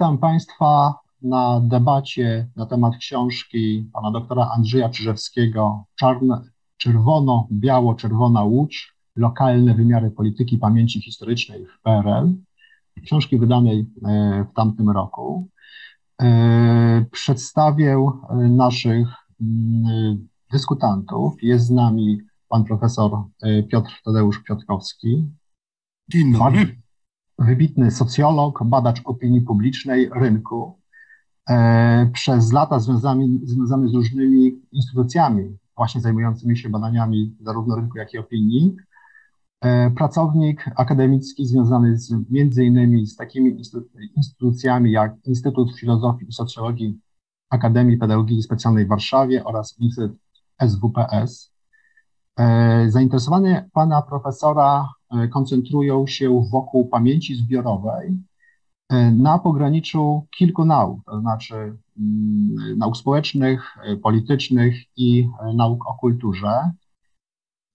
Witam Państwa na debacie na temat książki pana doktora Andrzeja Czyżewskiego Czerwono-Biało-Czerwona Łódź Lokalne Wymiary Polityki Pamięci Historycznej w PRL, książki wydanej w tamtym roku. Przedstawię naszych dyskutantów. Jest z nami pan profesor Piotr Tadeusz Kwiatkowski. Dzień dobry. Wybitny socjolog, badacz opinii publicznej, rynku. Przez lata związany z różnymi instytucjami właśnie zajmującymi się badaniami zarówno rynku, jak i opinii. Pracownik akademicki związany między innymi z takimi instytucjami jak Instytut Filozofii i Socjologii Akademii Pedagogii Specjalnej w Warszawie oraz Instytut SWPS. Zainteresowanie pana profesora koncentrują się wokół pamięci zbiorowej na pograniczu kilku nauk, to znaczy nauk społecznych, politycznych i nauk o kulturze.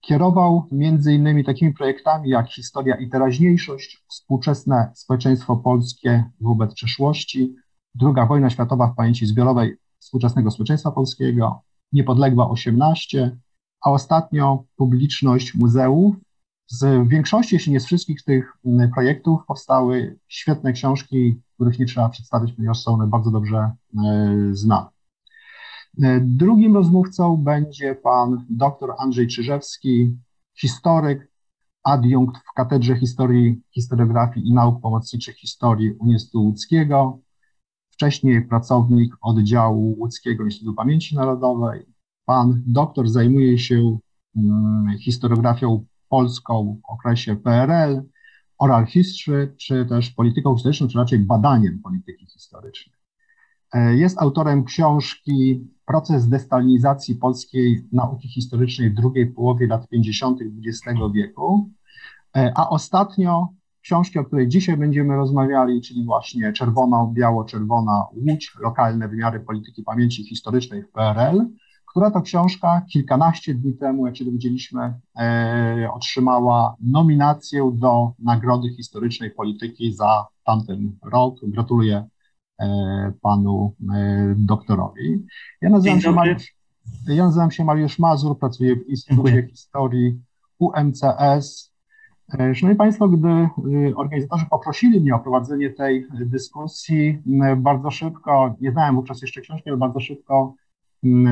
Kierował między innymi takimi projektami jak Historia i Teraźniejszość, Współczesne społeczeństwo polskie wobec przeszłości, II wojna światowa w pamięci zbiorowej współczesnego społeczeństwa polskiego, Niepodległa 18, a ostatnio Publiczność Muzeów. Z większości, jeśli nie z wszystkich tych projektów powstały świetne książki, których nie trzeba przedstawiać, ponieważ są one bardzo dobrze znane. Drugim rozmówcą będzie pan dr Andrzej Czyżewski, historyk, adiunkt w Katedrze Historii, Historiografii i Nauk Pomocniczych Historii Uniwersytetu Łódzkiego, wcześniej pracownik oddziału Łódzkiego Instytutu Pamięci Narodowej. Pan doktor zajmuje się historiografią polską w okresie PRL, oral history, czy też polityką historyczną, czy raczej badaniem polityki historycznej. Jest autorem książki Proces destalinizacji polskiej nauki historycznej w drugiej połowie lat 50. XX wieku, a ostatnio książki, o której dzisiaj będziemy rozmawiali, czyli właśnie Czerwono-Biało-Czerwona Łódź, lokalne wymiary polityki pamięci historycznej w PRL, która to książka kilkanaście dni temu, jak się dowiedzieliśmy, otrzymała nominację do Nagrody Historycznej Polityki za tamten rok. Gratuluję panu doktorowi. Ja nazywam się Mariusz Mazur, pracuję w Instytucie Historii UMCS. Szanowni Państwo, gdy organizatorzy poprosili mnie o prowadzenie tej dyskusji, bardzo szybko, nie znałem wówczas jeszcze książki, ale bardzo szybko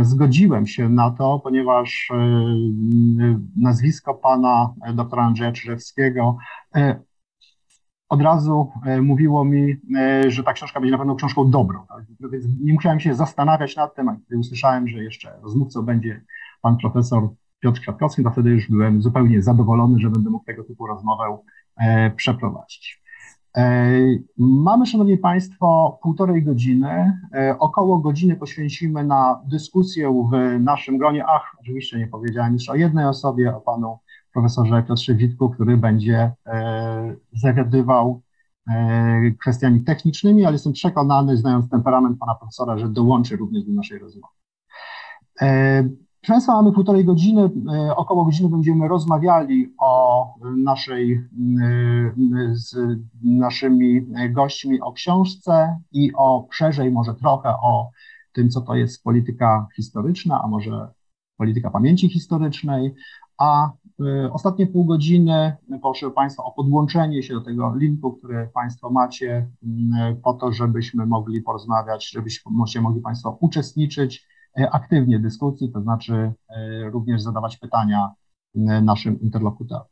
zgodziłem się na to, ponieważ nazwisko pana doktora Andrzeja Czyżewskiego od razu mówiło mi, że ta książka będzie na pewno książką dobrą. Tak? Więc nie musiałem się zastanawiać nad tym, a gdy usłyszałem, że jeszcze rozmówcą będzie pan profesor Piotr Kwiatkowski, to wtedy już byłem zupełnie zadowolony, że będę mógł tego typu rozmowę przeprowadzić. Mamy, szanowni państwo, półtorej godziny, około godziny poświęcimy na dyskusję w naszym gronie. Ach, oczywiście nie powiedziałem jeszcze o jednej osobie, o panu profesorze Piotrze Witku, który będzie zawiadywał kwestiami technicznymi, ale jestem przekonany, znając temperament pana profesora, że dołączy również do naszej rozmowy. Proszę Państwa, mamy półtorej godziny, około godziny będziemy rozmawiali o z naszymi gośćmi o książce i o szerzej może trochę o tym, co to jest polityka historyczna, a może polityka pamięci historycznej, a ostatnie pół godziny proszę Państwa o podłączenie się do tego linku, który Państwo macie po to, żebyśmy mogli porozmawiać, żebyście mogli Państwo uczestniczyć aktywnie dyskusji, to znaczy również zadawać pytania naszym interlokutorom.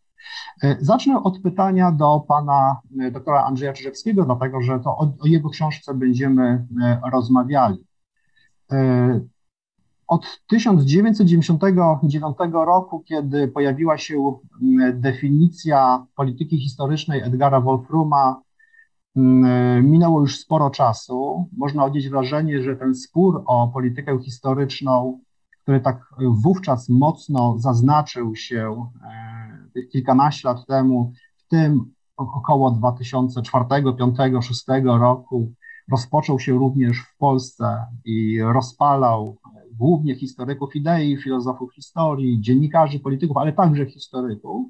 Zacznę od pytania do pana doktora Andrzeja Czyżewskiego, dlatego że to o jego książce będziemy rozmawiali. Od 1999 roku, kiedy pojawiła się definicja polityki historycznej Edgara Wolfruma, minęło już sporo czasu. Można odnieść wrażenie, że ten spór o politykę historyczną, który tak wówczas mocno zaznaczył się kilkanaście lat temu, w tym około 2004, 2005, 2006 roku, rozpoczął się również w Polsce i rozpalał głównie historyków idei, filozofów historii, dziennikarzy, polityków, ale także historyków.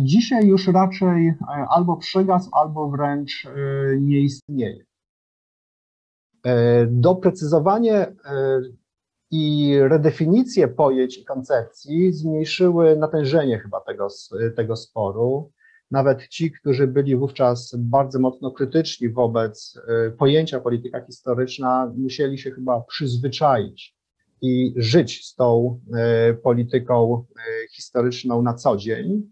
Dzisiaj już raczej albo przygasł, albo wręcz nie istnieje. Doprecyzowanie i redefinicje pojęć i koncepcji zmniejszyły natężenie chyba tego sporu. Nawet ci, którzy byli wówczas bardzo mocno krytyczni wobec pojęcia polityka historyczna, musieli się chyba przyzwyczaić i żyć z tą polityką historyczną na co dzień.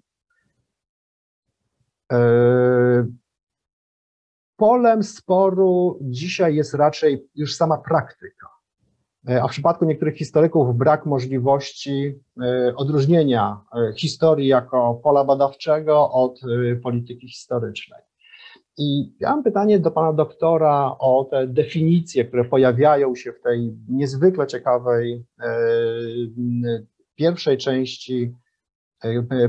Polem sporu dzisiaj jest raczej już sama praktyka, a w przypadku niektórych historyków brak możliwości odróżnienia historii jako pola badawczego od polityki historycznej. I ja mam pytanie do pana doktora o te definicje, które pojawiają się w tej niezwykle ciekawej pierwszej części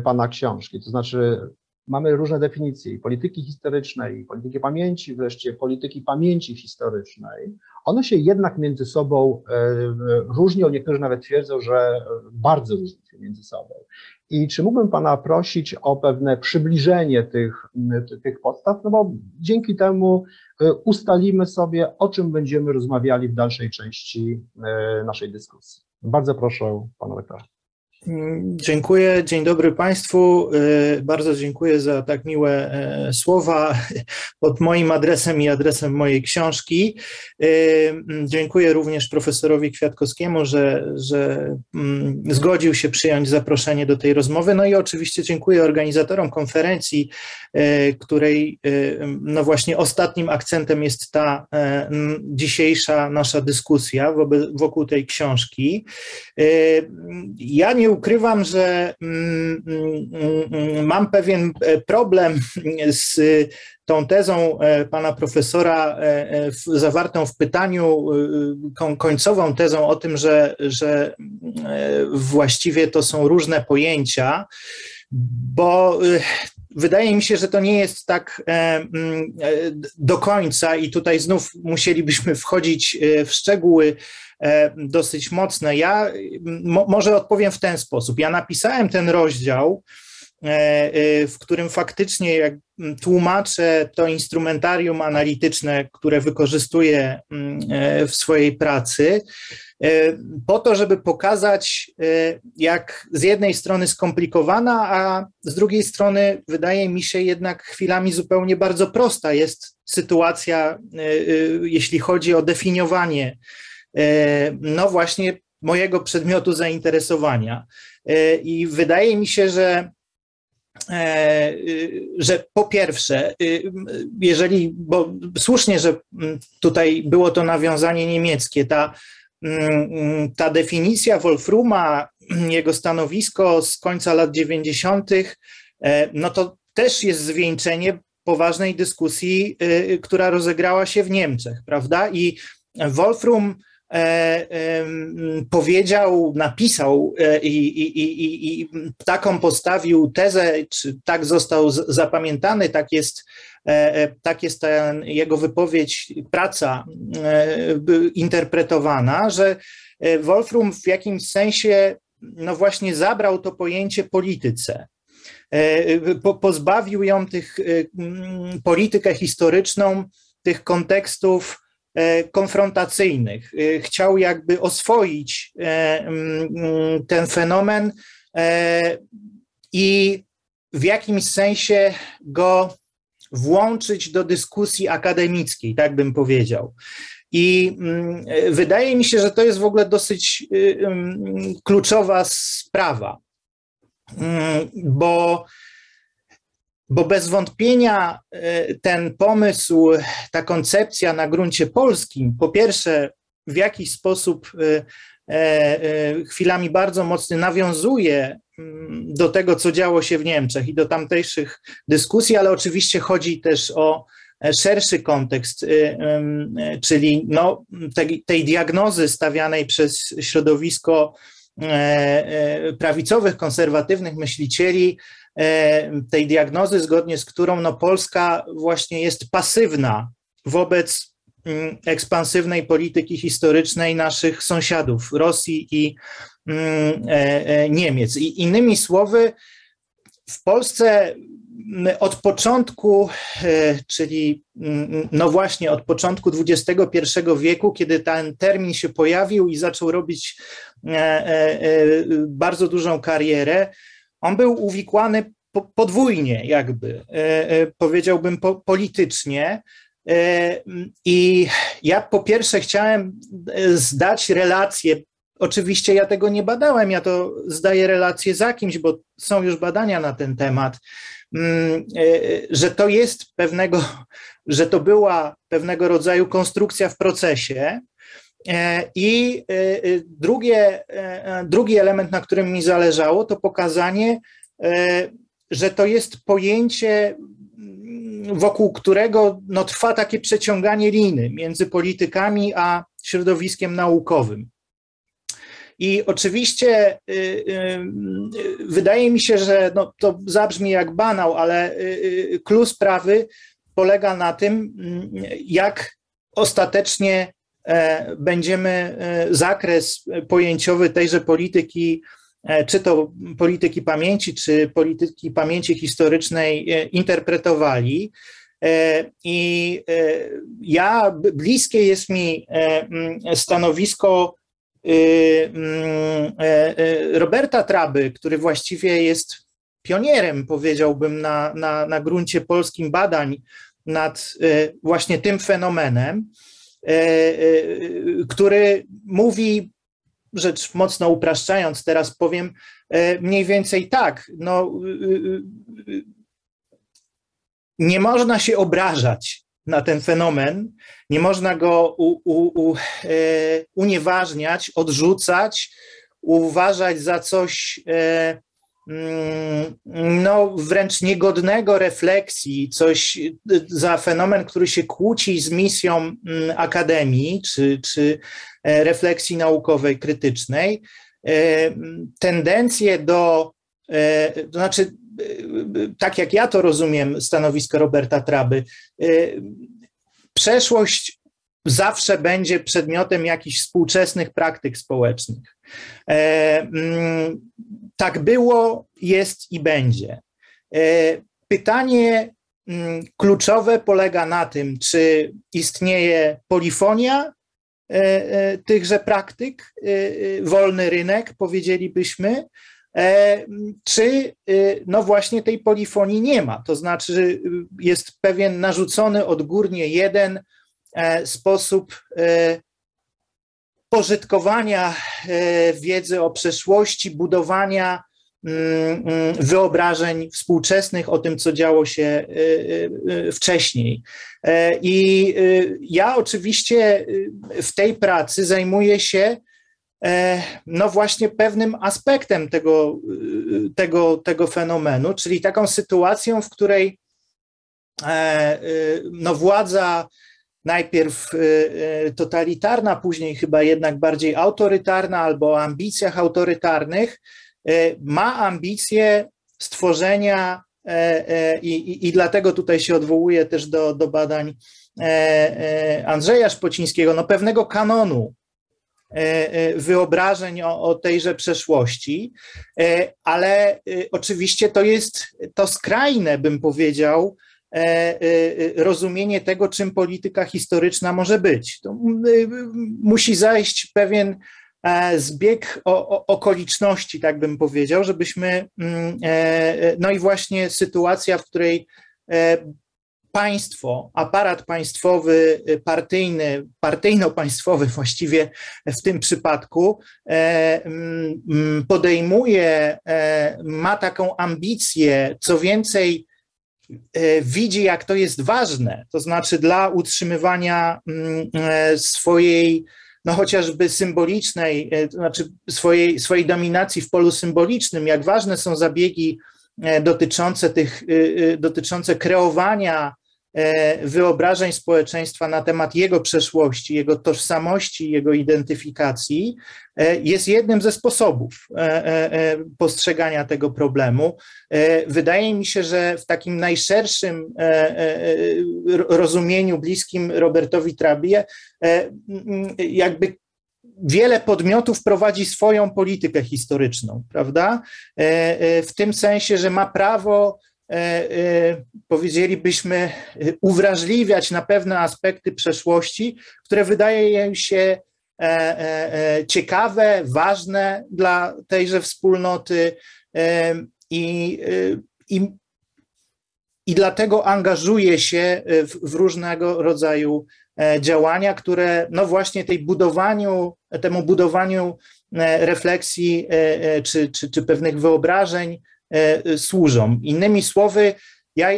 pana książki, to znaczy mamy różne definicje polityki historycznej, polityki pamięci, wreszcie polityki pamięci historycznej. One się jednak między sobą różnią, niektórzy nawet twierdzą, że bardzo różnią się między sobą. I czy mógłbym pana prosić o pewne przybliżenie tych podstaw, no bo dzięki temu ustalimy sobie, o czym będziemy rozmawiali w dalszej części naszej dyskusji. Bardzo proszę pana doktora. Dziękuję, dzień dobry Państwu, bardzo dziękuję za tak miłe słowa pod moim adresem i adresem mojej książki. Dziękuję również profesorowi Kwiatkowskiemu, że zgodził się przyjąć zaproszenie do tej rozmowy, no i oczywiście dziękuję organizatorom konferencji, której no właśnie ostatnim akcentem jest ta dzisiejsza nasza dyskusja wokół tej książki. Ja nie ukrywam, że mam pewien problem z tą tezą pana profesora zawartą w pytaniu, końcową tezą o tym, że właściwie to są różne pojęcia, bo wydaje mi się, że to nie jest tak do końca i tutaj znów musielibyśmy wchodzić w szczegóły dosyć mocne. Ja może odpowiem w ten sposób. Ja napisałem ten rozdział, w którym faktycznie jak tłumaczę to instrumentarium analityczne, które wykorzystuję w swojej pracy, po to, żeby pokazać, jak z jednej strony skomplikowana, a z drugiej strony wydaje mi się jednak chwilami zupełnie bardzo prosta jest sytuacja, jeśli chodzi o definiowanie, no właśnie mojego przedmiotu zainteresowania. I wydaje mi się, że po pierwsze, jeżeli, bo słusznie, że tutaj było to nawiązanie niemieckie, ta definicja Wolfruma, jego stanowisko z końca lat 90., no to też jest zwieńczenie poważnej dyskusji, która rozegrała się w Niemczech, prawda? I Wolfrum powiedział, napisał i taką postawił tezę, czy tak został zapamiętany, tak jest ta jego wypowiedź, praca interpretowana, że Wolfrum w jakimś sensie no właśnie zabrał to pojęcie polityce. Pozbawił ją politykę historyczną, tych kontekstów konfrontacyjnych. Chciał jakby oswoić ten fenomen i w jakimś sensie go włączyć do dyskusji akademickiej, tak bym powiedział. I wydaje mi się, że to jest w ogóle dosyć kluczowa sprawa, bo bez wątpienia ten pomysł, ta koncepcja na gruncie polskim, po pierwsze w jakiś sposób chwilami bardzo mocny nawiązuje do tego, co działo się w Niemczech i do tamtejszych dyskusji, ale oczywiście chodzi też o szerszy kontekst, czyli no, tej diagnozy stawianej przez środowisko prawicowych, konserwatywnych myślicieli, tej diagnozy, zgodnie z którą no, Polska właśnie jest pasywna wobec ekspansywnej polityki historycznej naszych sąsiadów, Rosji i Niemiec. I innymi słowy, w Polsce od początku, czyli no właśnie od początku XXI wieku, kiedy ten termin się pojawił i zaczął robić bardzo dużą karierę, on był uwikłany podwójnie jakby, powiedziałbym politycznie. I ja po pierwsze chciałem zdać relację. Oczywiście ja tego nie badałem, ja to zdaję relację za kimś, bo są już badania na ten temat, że to jest że to była pewnego rodzaju konstrukcja w procesie. I drugi element, na którym mi zależało, to pokazanie, że to jest pojęcie, wokół którego no, trwa takie przeciąganie liny między politykami a środowiskiem naukowym. I oczywiście wydaje mi się, że no, to zabrzmi jak banał, ale clou sprawy polega na tym, jak ostatecznie będziemy zakres pojęciowy tejże polityki, czy to polityki pamięci, czy polityki pamięci historycznej interpretowali. I ja, bliskie jest mi stanowisko Roberta Traby, który właściwie jest pionierem, powiedziałbym, na gruncie polskim badań nad właśnie tym fenomenem, który mówi, rzecz mocno upraszczając teraz powiem, mniej więcej tak, no, nie można się obrażać na ten fenomen, nie można go unieważniać, odrzucać, uważać za coś no, wręcz niegodnego refleksji, coś za fenomen, który się kłóci z misją akademii czy refleksji naukowej, krytycznej. Tendencje to znaczy, tak jak ja to rozumiem, stanowisko Roberta Traby, przeszłość zawsze będzie przedmiotem jakichś współczesnych praktyk społecznych. Tak było, jest i będzie. Pytanie kluczowe polega na tym, czy istnieje polifonia tychże praktyk, wolny rynek, powiedzielibyśmy, czy no właśnie tej polifonii nie ma, to znaczy jest pewien narzucony odgórnie jeden sposób pożytkowania wiedzy o przeszłości, budowania wyobrażeń współczesnych o tym, co działo się wcześniej. I ja oczywiście w tej pracy zajmuję się no właśnie pewnym aspektem tego fenomenu, czyli taką sytuacją, w której no władza najpierw totalitarna, później chyba jednak bardziej autorytarna albo o ambicjach autorytarnych, ma ambicje stworzenia i dlatego tutaj się odwołuje też do badań Andrzeja Szpocińskiego, no pewnego kanonu wyobrażeń o tejże przeszłości, ale oczywiście to jest to skrajne, bym powiedział, rozumienie tego, czym polityka historyczna może być. To musi zajść pewien zbieg okoliczności, tak bym powiedział, żebyśmy, no i właśnie sytuacja, w której państwo, aparat państwowy, partyjny, partyjno-państwowy właściwie w tym przypadku podejmuje, ma taką ambicję, co więcej widzi, jak to jest ważne, to znaczy dla utrzymywania swojej, no chociażby symbolicznej, to znaczy swojej dominacji w polu symbolicznym, jak ważne są zabiegi dotyczące kreowania wyobrażeń społeczeństwa na temat jego przeszłości, jego tożsamości, jego identyfikacji, jest jednym ze sposobów postrzegania tego problemu. Wydaje mi się, że w takim najszerszym rozumieniu bliskim Robertowi Trabie jakby wiele podmiotów prowadzi swoją politykę historyczną, prawda? W tym sensie, że ma prawo powiedzielibyśmy, uwrażliwiać na pewne aspekty przeszłości, które wydają się ciekawe, ważne dla tejże wspólnoty i dlatego angażuje się w różnego rodzaju działania, które no właśnie temu budowaniu refleksji czy pewnych wyobrażeń służą. Innymi słowy, ja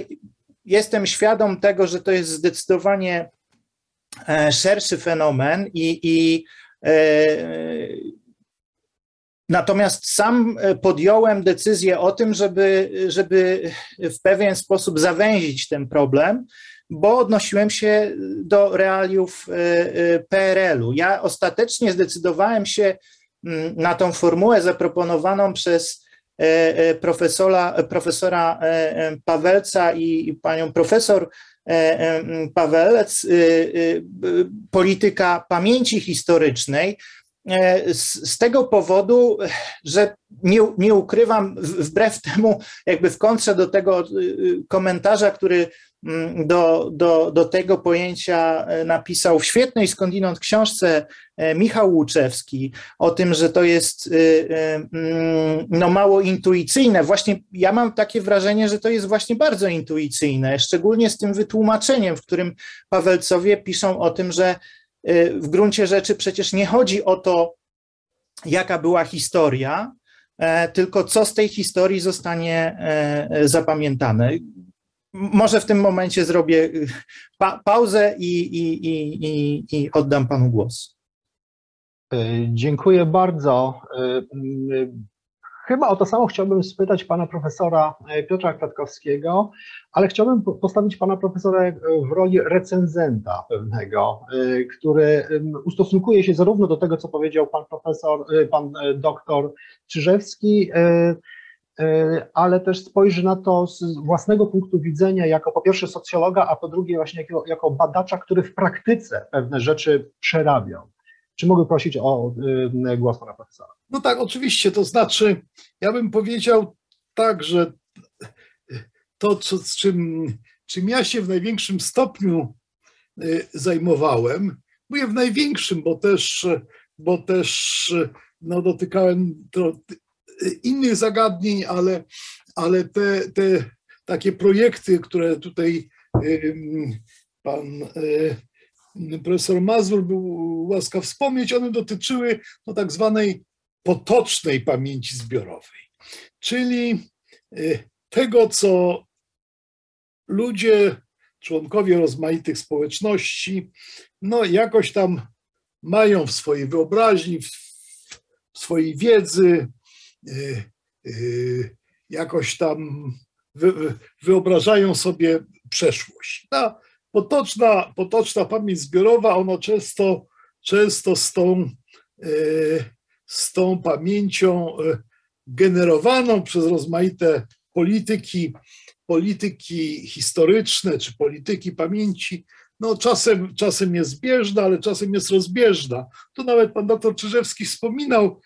jestem świadom tego, że to jest zdecydowanie szerszy fenomen natomiast sam podjąłem decyzję o tym, żeby w pewien sposób zawęzić ten problem, bo odnosiłem się do realiów PRL-u. Ja ostatecznie zdecydowałem się na tą formułę zaproponowaną przez profesora Pawelca i panią profesor Pawelec, polityka pamięci historycznej, z tego powodu, że nie ukrywam, wbrew temu, jakby w kontrze do tego komentarza, który do tego pojęcia napisał w świetnej skądinąd książce Michał Łuczewski o tym, że to jest no, mało intuicyjne. Właśnie ja mam takie wrażenie, że to jest właśnie bardzo intuicyjne, szczególnie z tym wytłumaczeniem, w którym Pawelcowie piszą o tym, że w gruncie rzeczy przecież nie chodzi o to, jaka była historia, tylko co z tej historii zostanie zapamiętane. Może w tym momencie zrobię pauzę i oddam panu głos. Dziękuję bardzo. Chyba o to samo chciałbym spytać pana profesora Piotra Kwiatkowskiego, ale chciałbym postawić pana profesora w roli recenzenta pewnego, który ustosunkuje się zarówno do tego, co powiedział pan doktor Czyżewski, ale też spojrzy na to z własnego punktu widzenia jako po pierwsze socjologa, a po drugie właśnie jako badacza, który w praktyce pewne rzeczy przerabiał. Czy mogę prosić o głos pana profesora? No tak, oczywiście, to znaczy ja bym powiedział tak, że to, czym ja się w największym stopniu zajmowałem, mówię w największym, bo też no, dotykałem innych zagadnień, ale te takie projekty, które tutaj pan profesor Mazur był łaskaw wspomnieć, one dotyczyły no, tak zwanej potocznej pamięci zbiorowej, czyli tego, co ludzie, członkowie rozmaitych społeczności, no jakoś tam mają w swojej wyobraźni, w swojej wiedzy, jakoś tam wyobrażają sobie przeszłość. Ta potoczna pamięć zbiorowa, ona często z tą pamięcią generowaną przez rozmaite polityki historyczne czy polityki pamięci, no czasem jest zbieżna, ale czasem jest rozbieżna. Tu nawet pan dr Czyżewski wspominał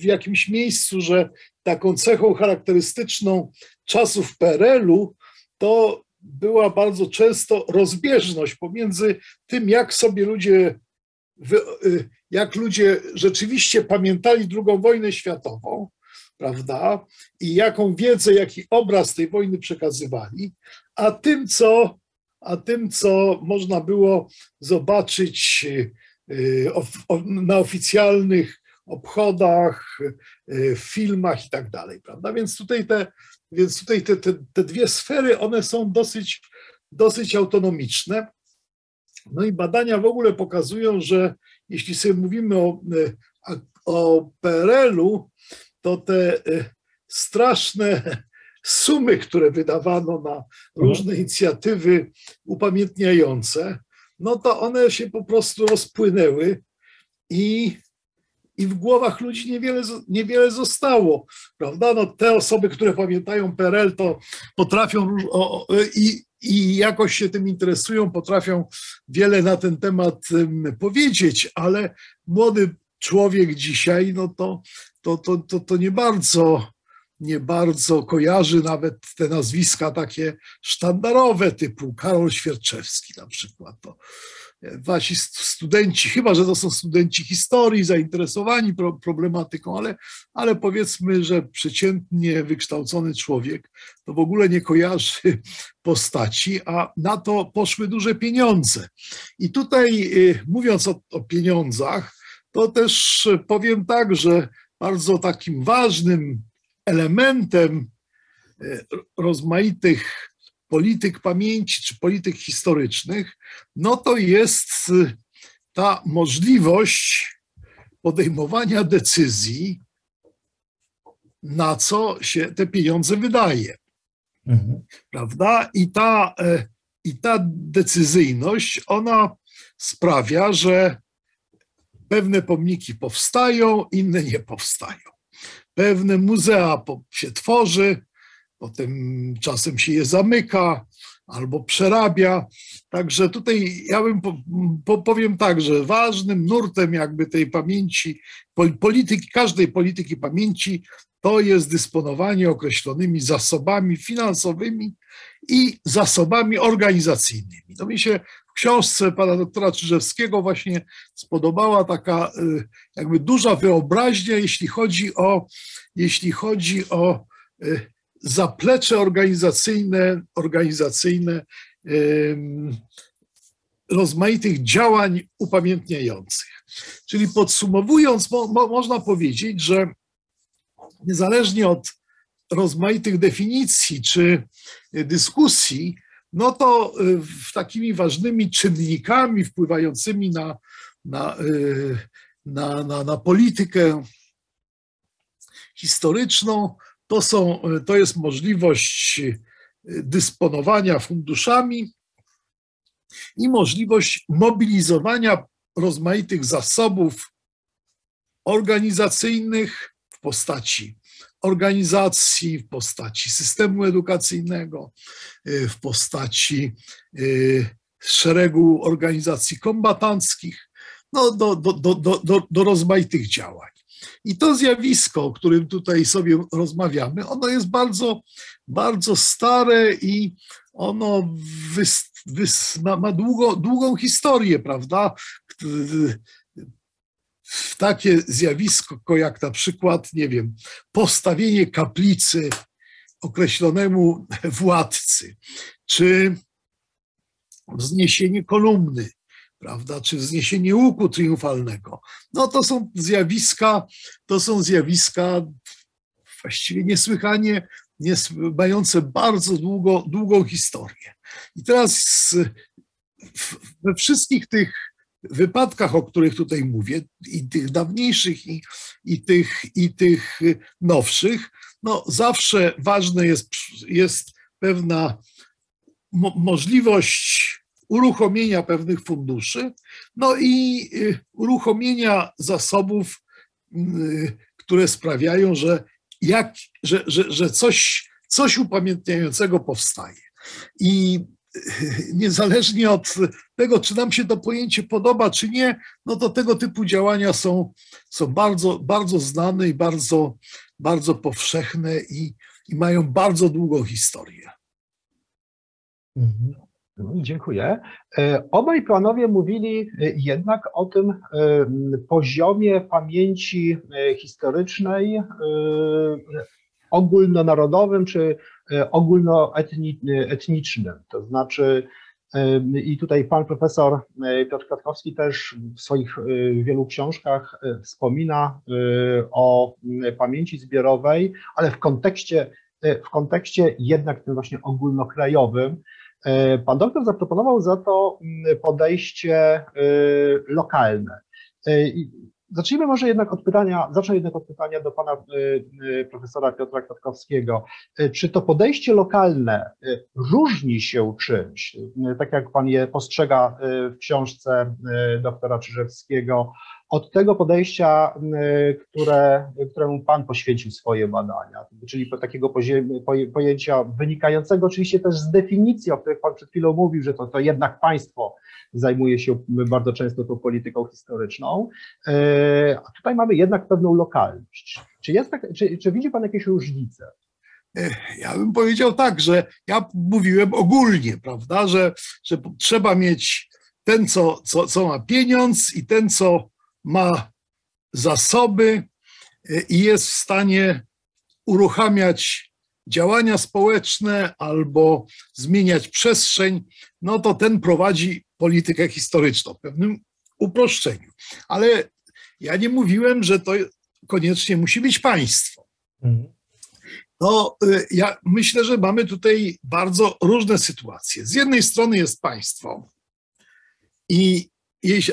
w jakimś miejscu, że taką cechą charakterystyczną czasów PRL-u to była bardzo często rozbieżność pomiędzy tym, jak ludzie rzeczywiście pamiętali II wojnę światową, prawda, i jaką wiedzę, jaki obraz tej wojny przekazywali, a tym, co można było zobaczyć na oficjalnych obchodach, w filmach i tak dalej, prawda? Więc tutaj te dwie sfery, one są dosyć autonomiczne. No i badania w ogóle pokazują, że jeśli sobie mówimy o PRL-u, to te straszne sumy, które wydawano na różne inicjatywy upamiętniające, no to one się po prostu rozpłynęły i w głowach ludzi niewiele zostało, prawda? No, te osoby, które pamiętają PRL, to potrafią i jakoś się tym interesują, potrafią wiele na ten temat powiedzieć, ale młody człowiek dzisiaj, no to nie bardzo nie bardzo kojarzy nawet te nazwiska takie sztandarowe, typu Karol Świerczewski na przykład. To wasi studenci, chyba że to są studenci historii, zainteresowani problematyką, ale powiedzmy, że przeciętnie wykształcony człowiek to w ogóle nie kojarzy postaci, a na to poszły duże pieniądze. I tutaj mówiąc o pieniądzach, to też powiem tak, że bardzo takim ważnym elementem rozmaitych polityk pamięci czy polityk historycznych, no to jest ta możliwość podejmowania decyzji, na co się te pieniądze wydaje. Mhm. Prawda? I ta decyzyjność, ona sprawia, że pewne pomniki powstają, inne nie powstają. Pewne muzea się tworzy, potem czasem się je zamyka albo przerabia. Także tutaj ja bym powiem tak, że ważnym nurtem jakby tej pamięci, każdej polityki pamięci, to jest dysponowanie określonymi zasobami finansowymi i zasobami organizacyjnymi. To mi się w książce pana doktora Czyżewskiego właśnie spodobała taka jakby duża wyobraźnia, jeśli chodzi o zaplecze organizacyjne rozmaitych działań upamiętniających. Czyli podsumowując, można powiedzieć, że niezależnie od rozmaitych definicji czy dyskusji, no to takimi ważnymi czynnikami wpływającymi na politykę historyczną to jest możliwość dysponowania funduszami i możliwość mobilizowania rozmaitych zasobów organizacyjnych w postaci organizacji, w postaci systemu edukacyjnego, w postaci szeregu organizacji kombatanckich, no, do rozmaitych działań. I to zjawisko, o którym tutaj sobie rozmawiamy, ono jest bardzo, bardzo stare i ono ma długą historię, prawda? Takie zjawisko jak na przykład, nie wiem, postawienie kaplicy określonemu władcy, czy wzniesienie kolumny, prawda, czy wzniesienie łuku triumfalnego. No to są zjawiska właściwie niesłychanie, mające bardzo długą historię. I teraz we wszystkich tych wypadkach, o których tutaj mówię, i tych dawniejszych, i tych nowszych, no zawsze ważna jest pewna możliwość uruchomienia pewnych funduszy, no i uruchomienia zasobów, które sprawiają, że coś upamiętniającego powstaje. I niezależnie od tego, czy nam się to pojęcie podoba, czy nie, no to tego typu działania są bardzo, bardzo znane i bardzo, bardzo powszechne i mają bardzo długą historię. Dziękuję. Obaj panowie mówili jednak o tym poziomie pamięci historycznej ogólnonarodowym czy ogólnoetnicznym. To znaczy, i tutaj pan profesor Piotr Kwiatkowski też w swoich wielu książkach wspomina o pamięci zbiorowej, ale w kontekście jednak tym właśnie ogólnokrajowym. Pan doktor zaproponował za to podejście lokalne. Zacznijmy może jednak od pytania, do pana profesora Piotra Kwiatkowskiego. Czy to podejście lokalne różni się czymś, tak jak pan je postrzega w książce doktora Czyżewskiego, od tego podejścia, któremu pan poświęcił swoje badania, czyli takiego pojęcia wynikającego oczywiście też z definicji, o których pan przed chwilą mówił, że to jednak państwo zajmuje się bardzo często tą polityką historyczną. A tutaj mamy jednak pewną lokalność. Czy widzi Pan jakieś różnice? Ja bym powiedział tak, że ja mówiłem ogólnie, prawda, że trzeba mieć ten, co ma pieniądz i ten, co ma zasoby i jest w stanie uruchamiać działania społeczne albo zmieniać przestrzeń, no to ten prowadzi politykę historyczną w pewnym uproszczeniu. Ale ja nie mówiłem, że to koniecznie musi być państwo. No, ja myślę, że mamy tutaj bardzo różne sytuacje. Z jednej strony jest państwo,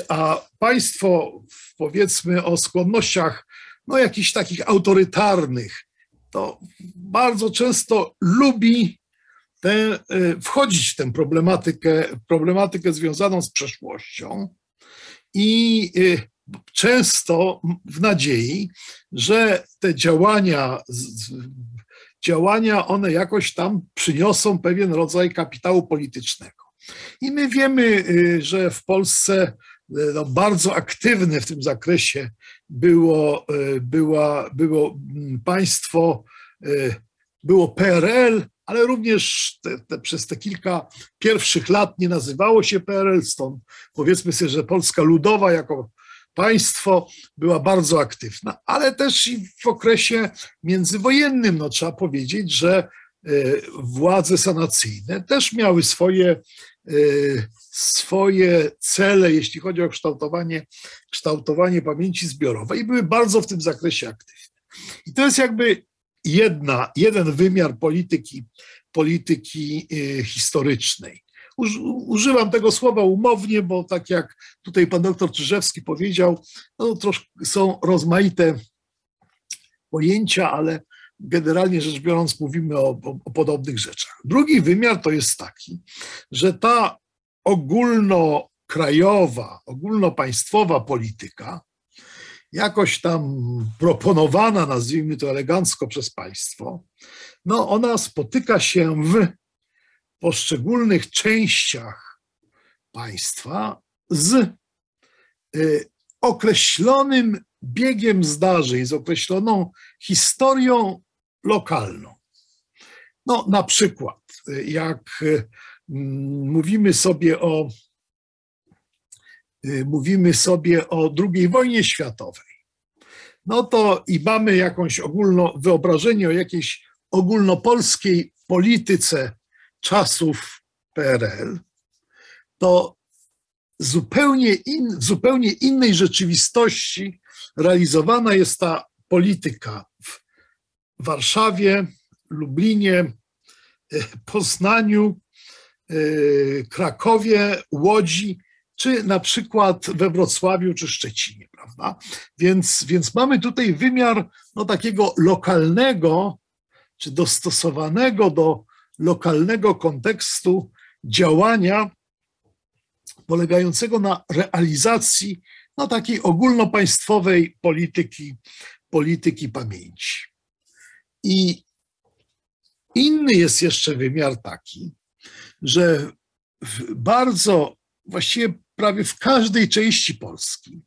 a państwo, powiedzmy, o skłonnościach no, jakichś takich autorytarnych, to bardzo często lubi wchodzić w tę problematykę związaną z przeszłością i często w nadziei, że te działania one jakoś tam przyniosą pewien rodzaj kapitału politycznego. I my wiemy, że w Polsce no, bardzo aktywne w tym zakresie było państwo, było PRL, ale również przez te kilka pierwszych lat nie nazywało się PRL, stąd powiedzmy sobie, że Polska Ludowa jako państwo była bardzo aktywna, ale też i w okresie międzywojennym no, trzeba powiedzieć, że władze sanacyjne też miały swoje cele, jeśli chodzi o kształtowanie pamięci zbiorowej i były bardzo w tym zakresie aktywne. I to jest jakby jeden wymiar polityki historycznej. Używam tego słowa umownie, bo tak jak tutaj pan doktor Czyżewski powiedział, no troszkę są rozmaite pojęcia, ale generalnie rzecz biorąc mówimy o podobnych rzeczach. Drugi wymiar to jest taki, że ta ogólnokrajowa, ogólnopaństwowa polityka, jakoś tam proponowana, nazwijmy to elegancko, przez państwo, no ona spotyka się w poszczególnych częściach państwa z określonym biegiem zdarzeń, z określoną historią lokalną. No na przykład, jak mówimy sobie o II wojnie światowej, no to i mamy jakąś wyobrażenie o jakiejś ogólnopolskiej polityce czasów PRL, to w zupełnie innej rzeczywistości realizowana jest ta polityka w Warszawie, Lublinie, Poznaniu, Krakowie, Łodzi, czy na przykład we Wrocławiu, czy Szczecinie, prawda? Więc mamy tutaj wymiar no, takiego lokalnego, czy dostosowanego do lokalnego kontekstu działania polegającego na realizacji no, takiej ogólnopaństwowej polityki pamięci. I inny jest jeszcze wymiar taki, że właściwie prawie w każdej części Polski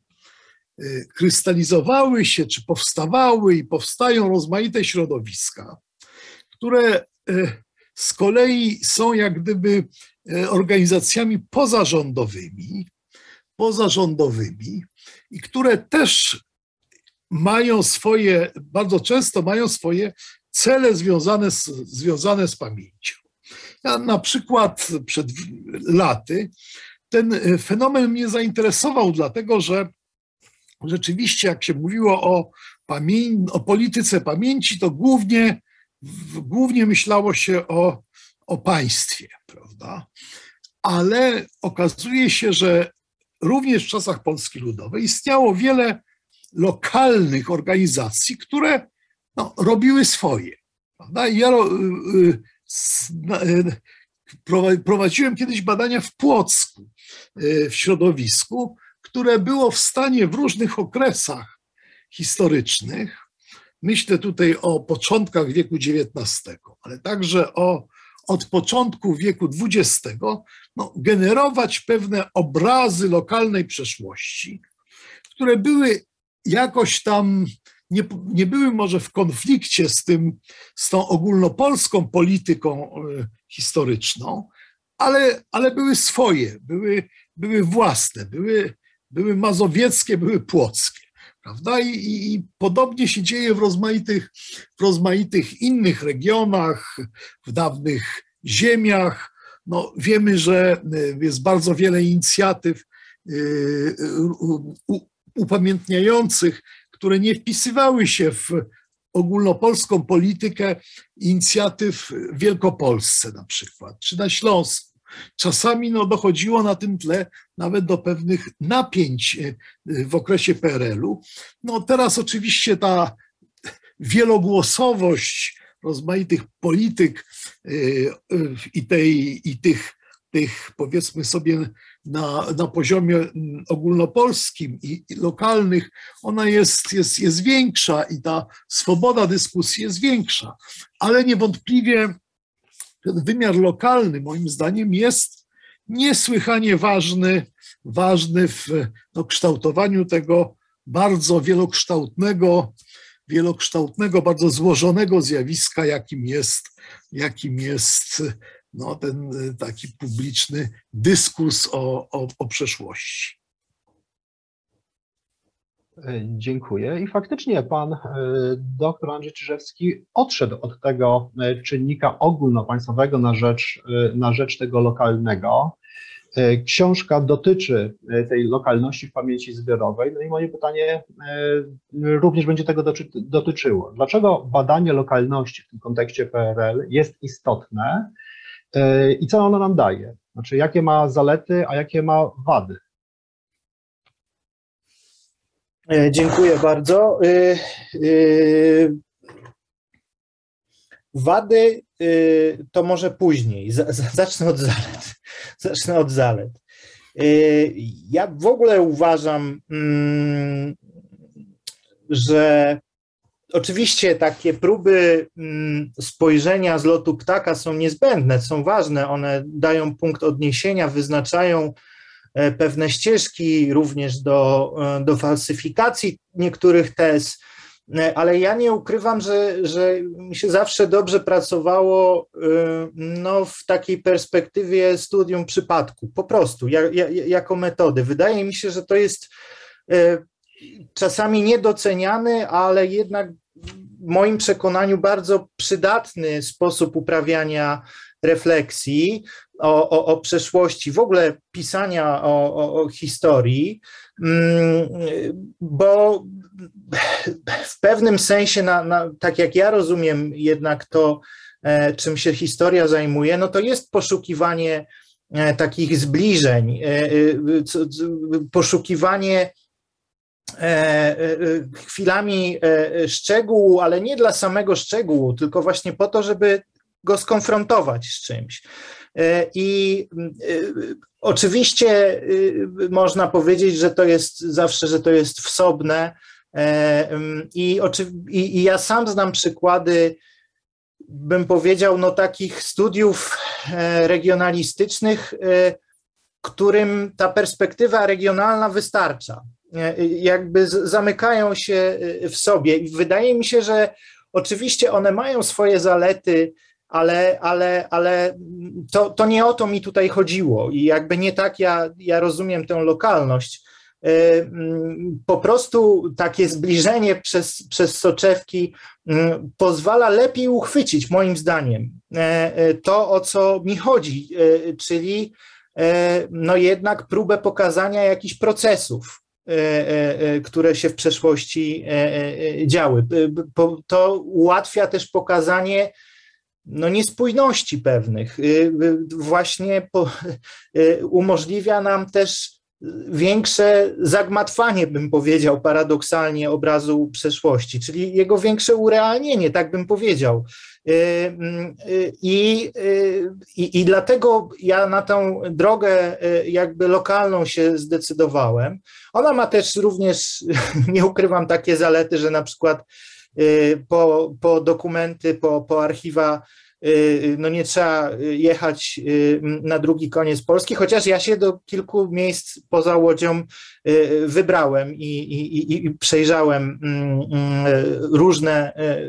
krystalizowały się, czy powstawały i powstają rozmaite środowiska, które z kolei są jak gdyby organizacjami pozarządowymi i które też bardzo często mają swoje cele związane z pamięcią. Ja na przykład przed laty ten fenomen mnie zainteresował, dlatego że rzeczywiście jak się mówiło o polityce pamięci, to głównie myślało się o państwie, prawda? Ale okazuje się, że również w czasach Polski Ludowej istniało wiele lokalnych organizacji, które no, robiły swoje, prawda? Ja prowadziłem kiedyś badania w Płocku, w środowisku, które było w stanie w różnych okresach historycznych, myślę tutaj o początkach wieku XIX, ale także od początku wieku XX, no, generować pewne obrazy lokalnej przeszłości, które były jakoś tam nie były może w konflikcie z tą ogólnopolską polityką historyczną, ale były swoje, były własne, były mazowieckie, były płockie. Prawda? I podobnie się dzieje w rozmaitych innych regionach, w dawnych ziemiach. No, wiemy, że jest bardzo wiele inicjatyw upamiętniających, które nie wpisywały się w ogólnopolską politykę, inicjatyw w Wielkopolsce na przykład, czy na Śląsku. Czasami no, dochodziło na tym tle nawet do pewnych napięć w okresie PRL-u. No, teraz oczywiście ta wielogłosowość rozmaitych polityk i tych powiedzmy sobie na poziomie ogólnopolskim i lokalnych, ona jest większa i ta swoboda dyskusji jest większa, ale niewątpliwie ten wymiar lokalny moim zdaniem jest niesłychanie ważny w no, kształtowaniu tego bardzo wielokształtnego, bardzo złożonego zjawiska, jakim jest no, ten taki publiczny dyskurs o przeszłości. Dziękuję. I faktycznie pan dr Andrzej Czyżewski odszedł od tego czynnika ogólnopaństwowego na rzecz tego lokalnego. Książka dotyczy tej lokalności w pamięci zbiorowej. No i moje pytanie również będzie tego dotyczyło. Dlaczego badanie lokalności w tym kontekście PRL jest istotne i co ono nam daje? Znaczy, jakie ma zalety, a jakie ma wady? Dziękuję bardzo. Wady to może później. Zacznę od zalet. Ja w ogóle uważam, że oczywiście takie próby spojrzenia z lotu ptaka są niezbędne, są ważne, one dają punkt odniesienia, wyznaczają pewne ścieżki również do falsyfikacji niektórych tez, ale ja nie ukrywam, że mi się zawsze dobrze pracowało no, w takiej perspektywie studium przypadku, po prostu, jako metody. Wydaje mi się, że to jest czasami niedoceniany, ale jednak w moim przekonaniu bardzo przydatny sposób uprawiania refleksji o przeszłości, w ogóle pisania o historii, bo w pewnym sensie, tak jak ja rozumiem jednak to, czym się historia zajmuje, no to jest poszukiwanie takich zbliżeń, poszukiwanie chwilami szczegółu, ale nie dla samego szczegółu, tylko właśnie po to, żeby go skonfrontować z czymś. I oczywiście można powiedzieć, że to jest zawsze, że to jest wsobne i ja sam znam przykłady, bym powiedział, no takich studiów regionalistycznych, którym ta perspektywa regionalna wystarcza. Jakby zamykają się w sobie i wydaje mi się, że oczywiście one mają swoje zalety, ale to nie o to mi tutaj chodziło i jakby nie tak ja rozumiem tę lokalność. Po prostu takie zbliżenie przez soczewki pozwala lepiej uchwycić moim zdaniem to, o co mi chodzi, czyli no jednak próbę pokazania jakichś procesów, które się w przeszłości działy. To ułatwia też pokazanie no, niespójności pewnych. Właśnie umożliwia nam też większe zagmatwanie, bym powiedział, paradoksalnie obrazu przeszłości, czyli jego większe urealnienie, tak bym powiedział. I dlatego ja na tę drogę jakby lokalną się zdecydowałem. Ona ma też również, nie ukrywam, takie zalety, że na przykład po dokumenty, po archiwa no nie trzeba jechać na drugi koniec Polski, chociaż ja się do kilku miejsc poza Łodzią wybrałem i przejrzałem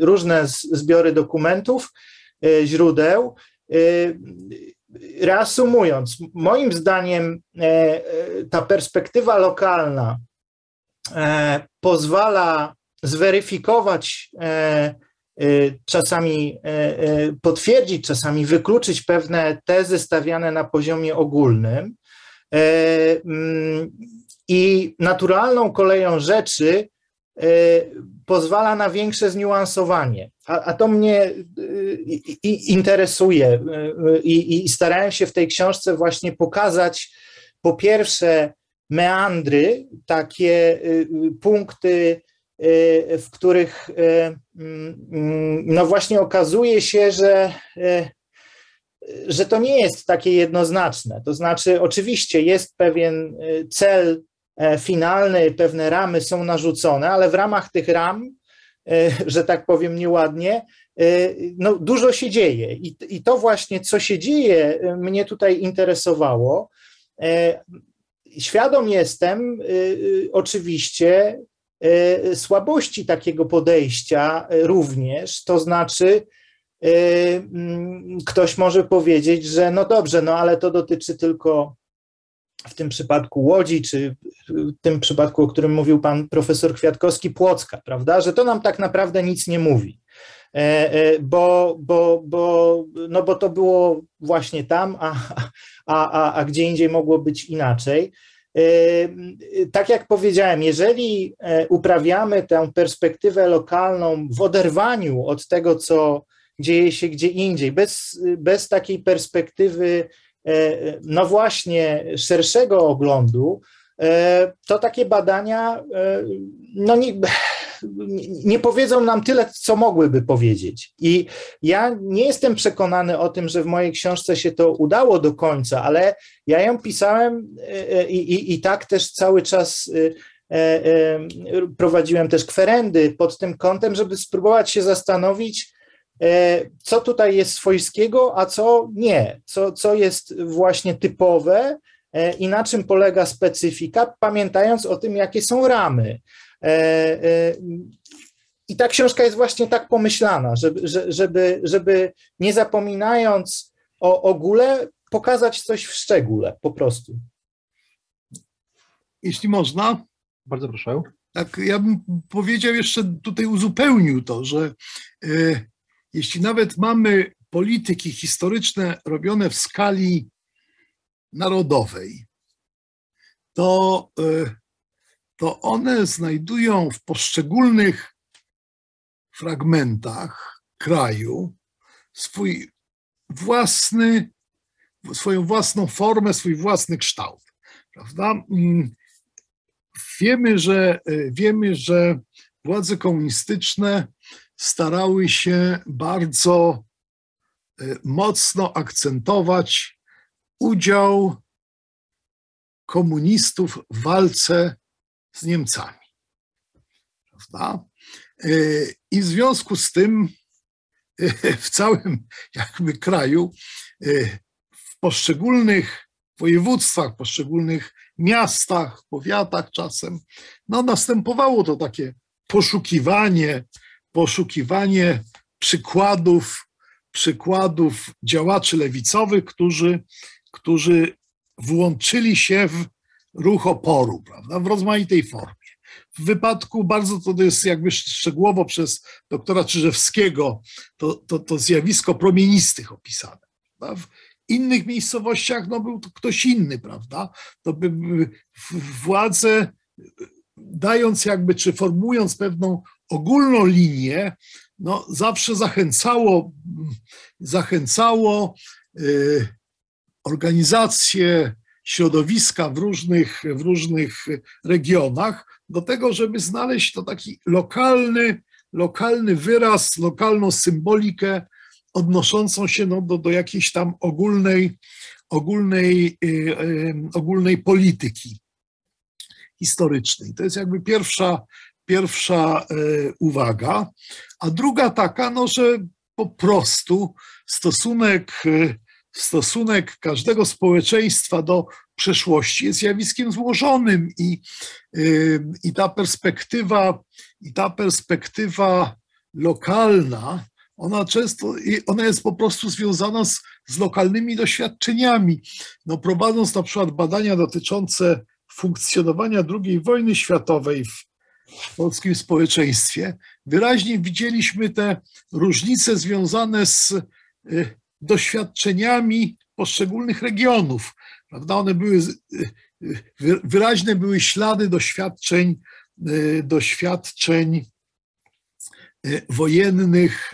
różne zbiory dokumentów, źródeł. Reasumując, moim zdaniem ta perspektywa lokalna pozwala zweryfikować, czasami potwierdzić, czasami wykluczyć pewne tezy stawiane na poziomie ogólnym, i naturalną koleją rzeczy pozwala na większe zniuansowanie, a to mnie interesuje i starałem się w tej książce właśnie pokazać, po pierwsze, meandry, takie punkty, w których no właśnie okazuje się, że to nie jest takie jednoznaczne. To znaczy, oczywiście jest pewien cel finalny, pewne ramy są narzucone, ale w ramach tych ram, że tak powiem nieładnie, no dużo się dzieje i to właśnie, co się dzieje, mnie tutaj interesowało. Świadom jestem oczywiście słabości takiego podejścia również, to znaczy ktoś może powiedzieć, że no dobrze, no ale to dotyczy tylko w tym przypadku Łodzi, czy w tym przypadku, o którym mówił pan profesor Kwiatkowski, Płocka, prawda, że to nam tak naprawdę nic nie mówi, bo to było właśnie tam, a gdzie indziej mogło być inaczej. Tak jak powiedziałem, jeżeli uprawiamy tę perspektywę lokalną w oderwaniu od tego, co dzieje się gdzie indziej, bez takiej perspektywy, no właśnie, szerszego oglądu, to takie badania no nie powiedzą nam tyle, co mogłyby powiedzieć. I ja nie jestem przekonany o tym, że w mojej książce się to udało do końca, ale ja ją pisałem i tak też cały czas prowadziłem też kwerendy pod tym kątem, żeby spróbować się zastanowić, co tutaj jest swojskiego, a co nie, co jest właśnie typowe i na czym polega specyfika, pamiętając o tym, jakie są ramy. I ta książka jest właśnie tak pomyślana, żeby nie zapominając o ogóle, pokazać coś w szczególe po prostu. Jeśli można, bardzo proszę. Tak, ja bym powiedział jeszcze, tutaj uzupełnił to, że jeśli nawet mamy polityki historyczne robione w skali narodowej, to one znajdują w poszczególnych fragmentach kraju swoją własną formę, swój własny kształt, prawda? Wiemy, że władze komunistyczne starały się bardzo mocno akcentować udział komunistów w walce z Niemcami, prawda? I w związku z tym w całym jakby kraju, w poszczególnych województwach, poszczególnych miastach, powiatach czasem, no następowało to takie poszukiwanie przykładów działaczy lewicowych, którzy włączyli się w ruch oporu, prawda, w rozmaitej formie. W wypadku bardzo to jest jakby szczegółowo przez doktora Czyżewskiego to zjawisko promienistych opisane. Prawda? W innych miejscowościach no, był to ktoś inny, prawda? To by władze, dając jakby, czy formując pewną ogólną linię, no, zawsze zachęcało organizacje, środowiska w różnych regionach do tego, żeby znaleźć to taki lokalny wyraz, lokalną symbolikę odnoszącą się no, do jakiejś tam ogólnej polityki historycznej. To jest jakby pierwsza uwaga. A druga taka, no, że po prostu stosunek każdego społeczeństwa do przeszłości jest zjawiskiem złożonym i ta perspektywa lokalna, ona jest po prostu związana z lokalnymi doświadczeniami. No, prowadząc na przykład badania dotyczące funkcjonowania II wojny światowej w polskim społeczeństwie, wyraźnie widzieliśmy te różnice związane z doświadczeniami poszczególnych regionów. Prawda? One były, wyraźne były ślady doświadczeń wojennych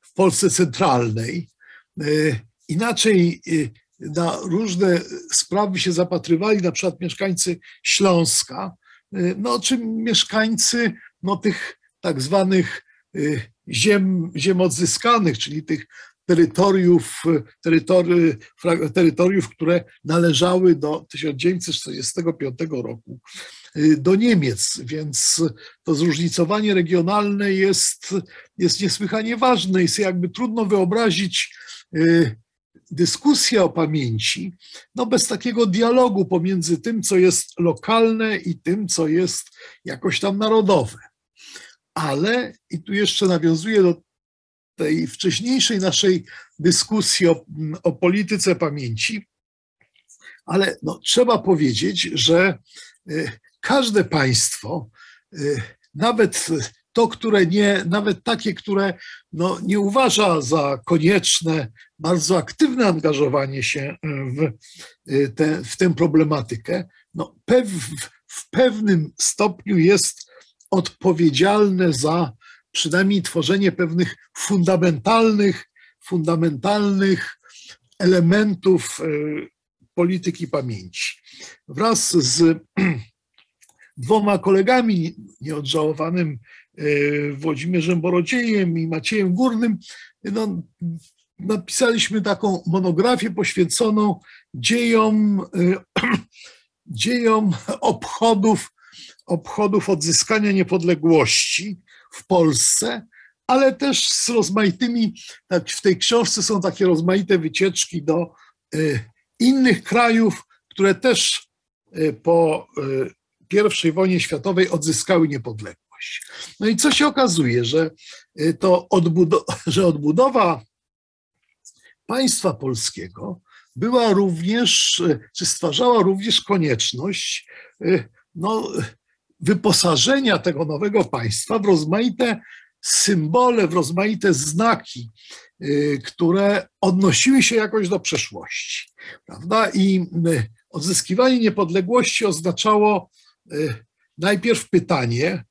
w Polsce centralnej. Inaczej na różne sprawy się zapatrywali na przykład mieszkańcy Śląska, no, czy mieszkańcy tych tak zwanych ziem odzyskanych, czyli tych terytoriów, które należały do 1945 roku do Niemiec, więc to zróżnicowanie regionalne jest niesłychanie ważne i sobie jakby trudno wyobrazić dyskusję o pamięci, no, bez takiego dialogu pomiędzy tym, co jest lokalne i tym, co jest jakoś tam narodowe. Ale, i tu jeszcze nawiązuję do tej wcześniejszej naszej dyskusji o polityce pamięci, ale no, trzeba powiedzieć, że każde państwo, nawet to, które nie, nawet takie, które no, nie uważa za konieczne bardzo aktywne angażowanie się w tę problematykę, no, w pewnym stopniu jest odpowiedzialne za przynajmniej tworzenie pewnych fundamentalnych elementów polityki pamięci. Wraz z dwoma kolegami nieodżałowanym, Włodzimierzem Borodziejem i Maciejem Górnym, no, napisaliśmy taką monografię poświęconą dziejom obchodów odzyskania niepodległości w Polsce, ale też z rozmaitymi, tak w tej książce są takie rozmaite wycieczki do innych krajów, które też po I wojnie światowej odzyskały niepodległość. No i co się okazuje, że odbudowa państwa polskiego była również, czy stwarzała również konieczność wyposażenia tego nowego państwa w rozmaite symbole, w rozmaite znaki, które odnosiły się jakoś do przeszłości. Prawda? I odzyskiwanie niepodległości oznaczało najpierw pytanie,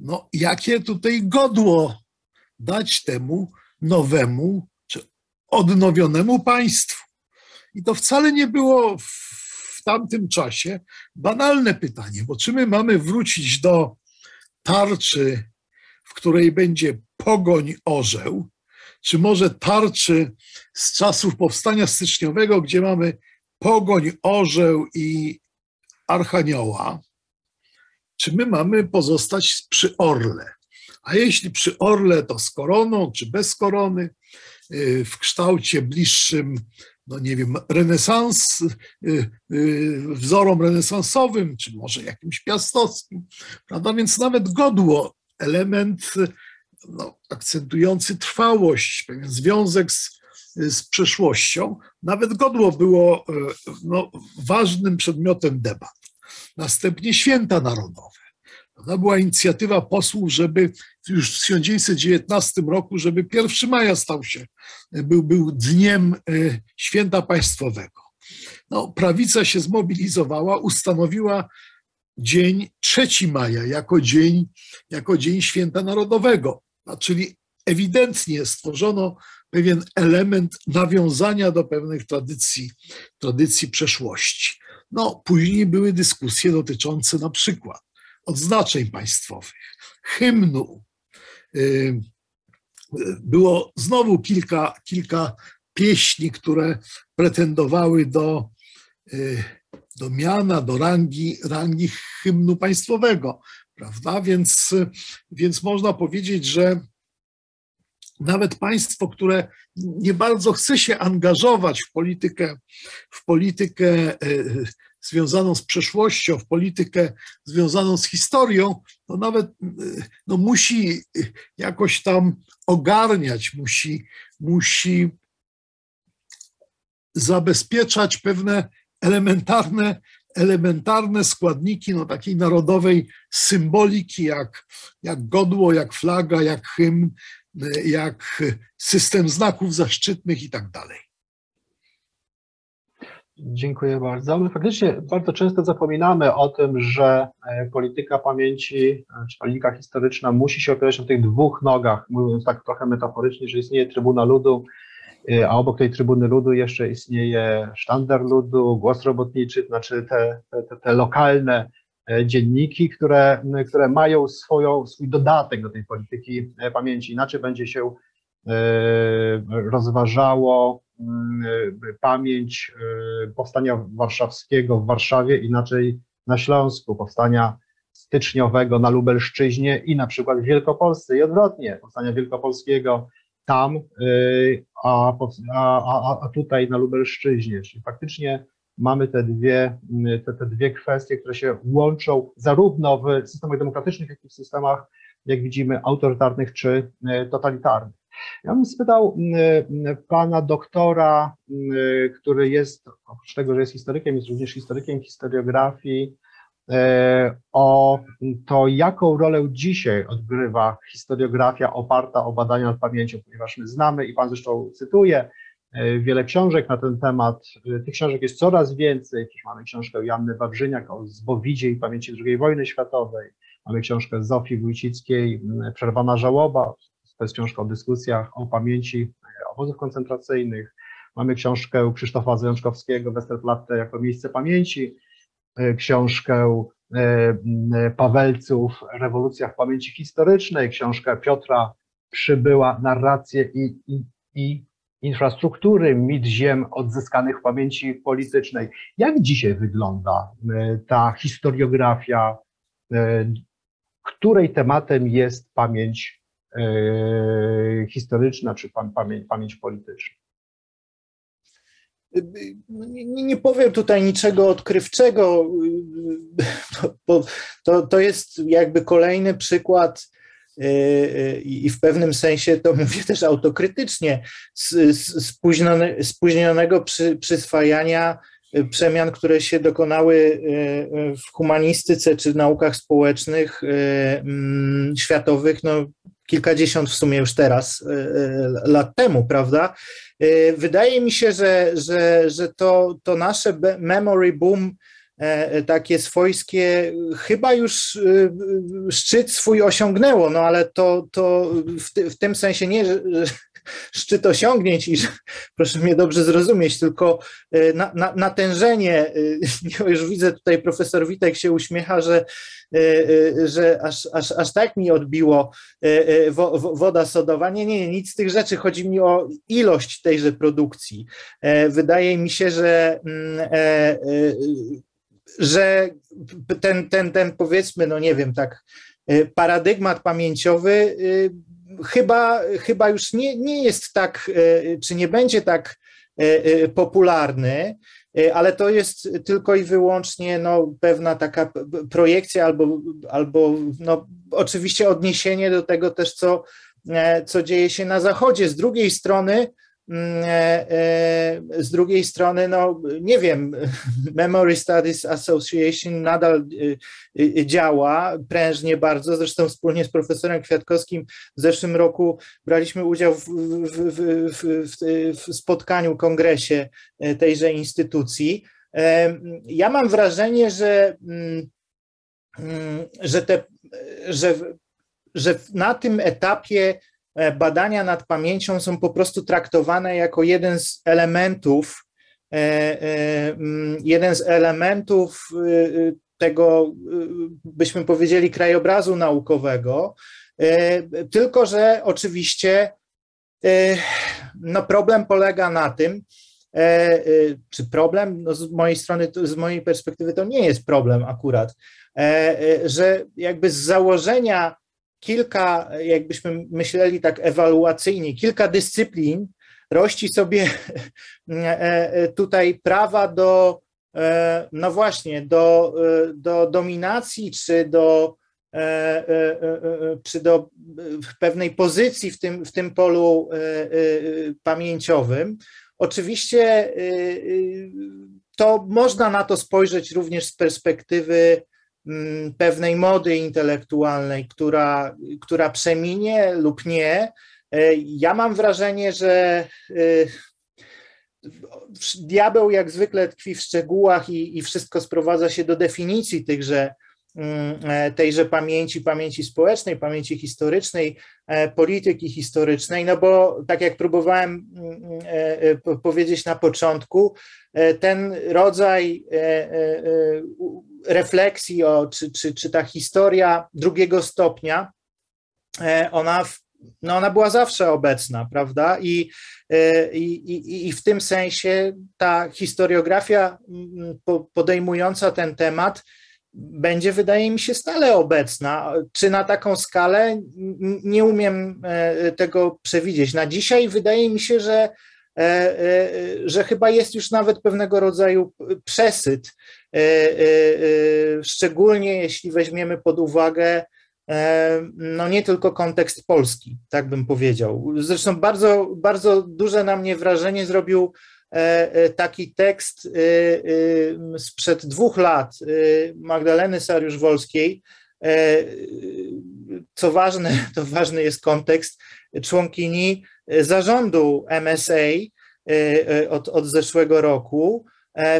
no, jakie tutaj godło dać temu nowemu czy odnowionemu państwu. I to wcale nie było w tamtym czasie banalne pytanie, bo czy my mamy wrócić do tarczy, w której będzie pogoń orzeł, czy może tarczy z czasów powstania styczniowego, gdzie mamy pogoń orzeł i archanioła, czy my mamy pozostać przy orle? A jeśli przy orle, to z koroną czy bez korony, w kształcie bliższym, no nie wiem, wzorom renesansowym, czy może jakimś piastowskim, prawda? Więc nawet godło, element akcentujący trwałość, pewien związek z przeszłością, nawet godło było ważnym przedmiotem debat. Następnie święta narodowe. To była inicjatywa posłów, żeby już w 1919 roku, żeby 1 maja był dniem święta państwowego. No, prawica się zmobilizowała, ustanowiła dzień 3 maja jako dzień święta narodowego, czyli ewidentnie stworzono pewien element nawiązania do pewnych tradycji przeszłości. No, później były dyskusje dotyczące na przykład odznaczeń państwowych, hymnu. Było znowu kilka pieśni, które pretendowały do miana, do rangi hymnu państwowego, prawda? Więc można powiedzieć, że nawet państwo, które nie bardzo chce się angażować w politykę związaną z przeszłością, w politykę związaną z historią, to nawet no, musi jakoś tam ogarniać, musi zabezpieczać pewne elementarne składniki no, takiej narodowej symboliki, jak godło, jak flaga, jak hymn, jak system znaków zaszczytnych i tak dalej. Dziękuję bardzo. My faktycznie bardzo często zapominamy o tym, że polityka pamięci, czy polityka historyczna musi się opierać na tych dwóch nogach, mówiąc tak trochę metaforycznie, że istnieje Trybuna Ludu, a obok tej Trybuny Ludu jeszcze istnieje Sztandar Ludu, Głos Robotniczy, znaczy te lokalne dzienniki, które mają swój dodatek do tej polityki pamięci. Inaczej będzie się rozważało pamięć powstania warszawskiego w Warszawie, inaczej na Śląsku, powstania styczniowego na Lubelszczyźnie i na przykład w Wielkopolsce i odwrotnie, powstania wielkopolskiego tam, a tutaj na Lubelszczyźnie. Czyli faktycznie mamy te dwie kwestie, które się łączą zarówno w systemach demokratycznych, jak i w systemach, jak widzimy, autorytarnych czy totalitarnych. Ja bym spytał pana doktora, który jest, oprócz tego, że jest historykiem, jest również historykiem historiografii, o to, jaką rolę dzisiaj odgrywa historiografia oparta o badania nad pamięcią, ponieważ my znamy i pan zresztą cytuje wiele książek na ten temat. Tych książek jest coraz więcej. Mamy książkę Joanny Wawrzyniak o zbowidzie i pamięci II wojny światowej. Mamy książkę Zofii Wójcickiej Przerwana żałoba. To jest książka o dyskusjach o pamięci obozów koncentracyjnych. Mamy książkę Krzysztofa Zajączkowskiego Westerplatte jako miejsce pamięci. Książkę Pawelców Rewolucja w pamięci historycznej. Książkę Piotra Przybyła Narracje i Infrastruktury, mit ziem odzyskanych w pamięci politycznej. Jak dzisiaj wygląda ta historiografia, której tematem jest pamięć historyczna czy pamięć polityczna? Nie powiem tutaj niczego odkrywczego, bo to jest jakby kolejny przykład i w pewnym sensie, to mówię też autokrytycznie, spóźnionego przyswajania przemian, które się dokonały w humanistyce czy w naukach społecznych światowych, no kilkadziesiąt w sumie już teraz lat temu, prawda? Wydaje mi się, że to nasze memory boom, takie swojskie, chyba już szczyt swój osiągnęło, no ale to w tym sensie nie szczyt osiągnięć i proszę mnie dobrze zrozumieć, tylko natężenie, już widzę tutaj profesor Witek się uśmiecha, że aż tak mi odbiło woda sodowa. Nie, nic z tych rzeczy, chodzi mi o ilość tejże produkcji. Wydaje mi się, że ten powiedzmy, no nie wiem, tak paradygmat pamięciowy chyba już nie jest tak, czy nie będzie tak popularny, ale to jest tylko i wyłącznie no, pewna taka projekcja albo no, oczywiście odniesienie do tego też, co dzieje się na Zachodzie. Z drugiej strony, no nie wiem, Memory Studies Association nadal działa prężnie bardzo, zresztą wspólnie z profesorem Kwiatkowskim w zeszłym roku braliśmy udział w spotkaniu, kongresie tejże instytucji. Ja mam wrażenie, że na tym etapie badania nad pamięcią są po prostu traktowane jako jeden z elementów tego, byśmy powiedzieli, krajobrazu naukowego, tylko że oczywiście no problem polega na tym, czy problem, no z mojej perspektywy to nie jest problem akurat, że jakby z założenia kilka, jakbyśmy myśleli tak ewaluacyjnie, kilka dyscyplin rości sobie tutaj prawa do, no właśnie, do dominacji czy do pewnej pozycji w tym polu pamięciowym. Oczywiście to można na to spojrzeć również z perspektywy pewnej mody intelektualnej, która przeminie lub nie. Ja mam wrażenie, że diabeł jak zwykle tkwi w szczegółach i wszystko sprowadza się do definicji tejże pamięci społecznej, pamięci historycznej, polityki historycznej, no bo tak jak próbowałem powiedzieć na początku, ten rodzaj refleksji czy ta historia drugiego stopnia, ona była zawsze obecna, prawda? I w tym sensie ta historiografia podejmująca ten temat będzie, wydaje mi się, stale obecna. Czy na taką skalę? Nie umiem tego przewidzieć. Na dzisiaj wydaje mi się, że chyba jest już nawet pewnego rodzaju przesyt, szczególnie jeśli weźmiemy pod uwagę no nie tylko kontekst polski, tak bym powiedział. Zresztą bardzo, bardzo duże na mnie wrażenie zrobił taki tekst sprzed 2 lat Magdaleny Sariusz-Wolskiej. Co ważne, to ważny jest kontekst, członkini zarządu MSA od zeszłego roku,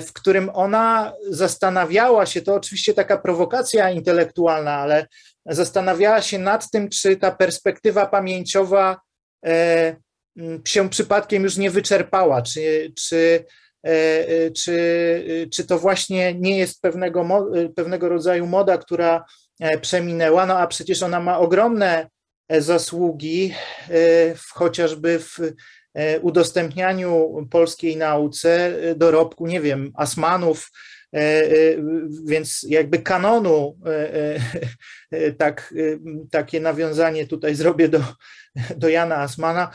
w którym ona zastanawiała się, to oczywiście taka prowokacja intelektualna, ale zastanawiała się nad tym, czy ta perspektywa pamięciowa się przypadkiem już nie wyczerpała, czy to właśnie nie jest pewnego rodzaju moda, która przeminęła, no a przecież ona ma ogromne zasługi chociażby w udostępnianiu polskiej nauce dorobku, nie wiem, Assmannów, więc jakby kanonu, takie nawiązanie tutaj zrobię do Jana Assmanna,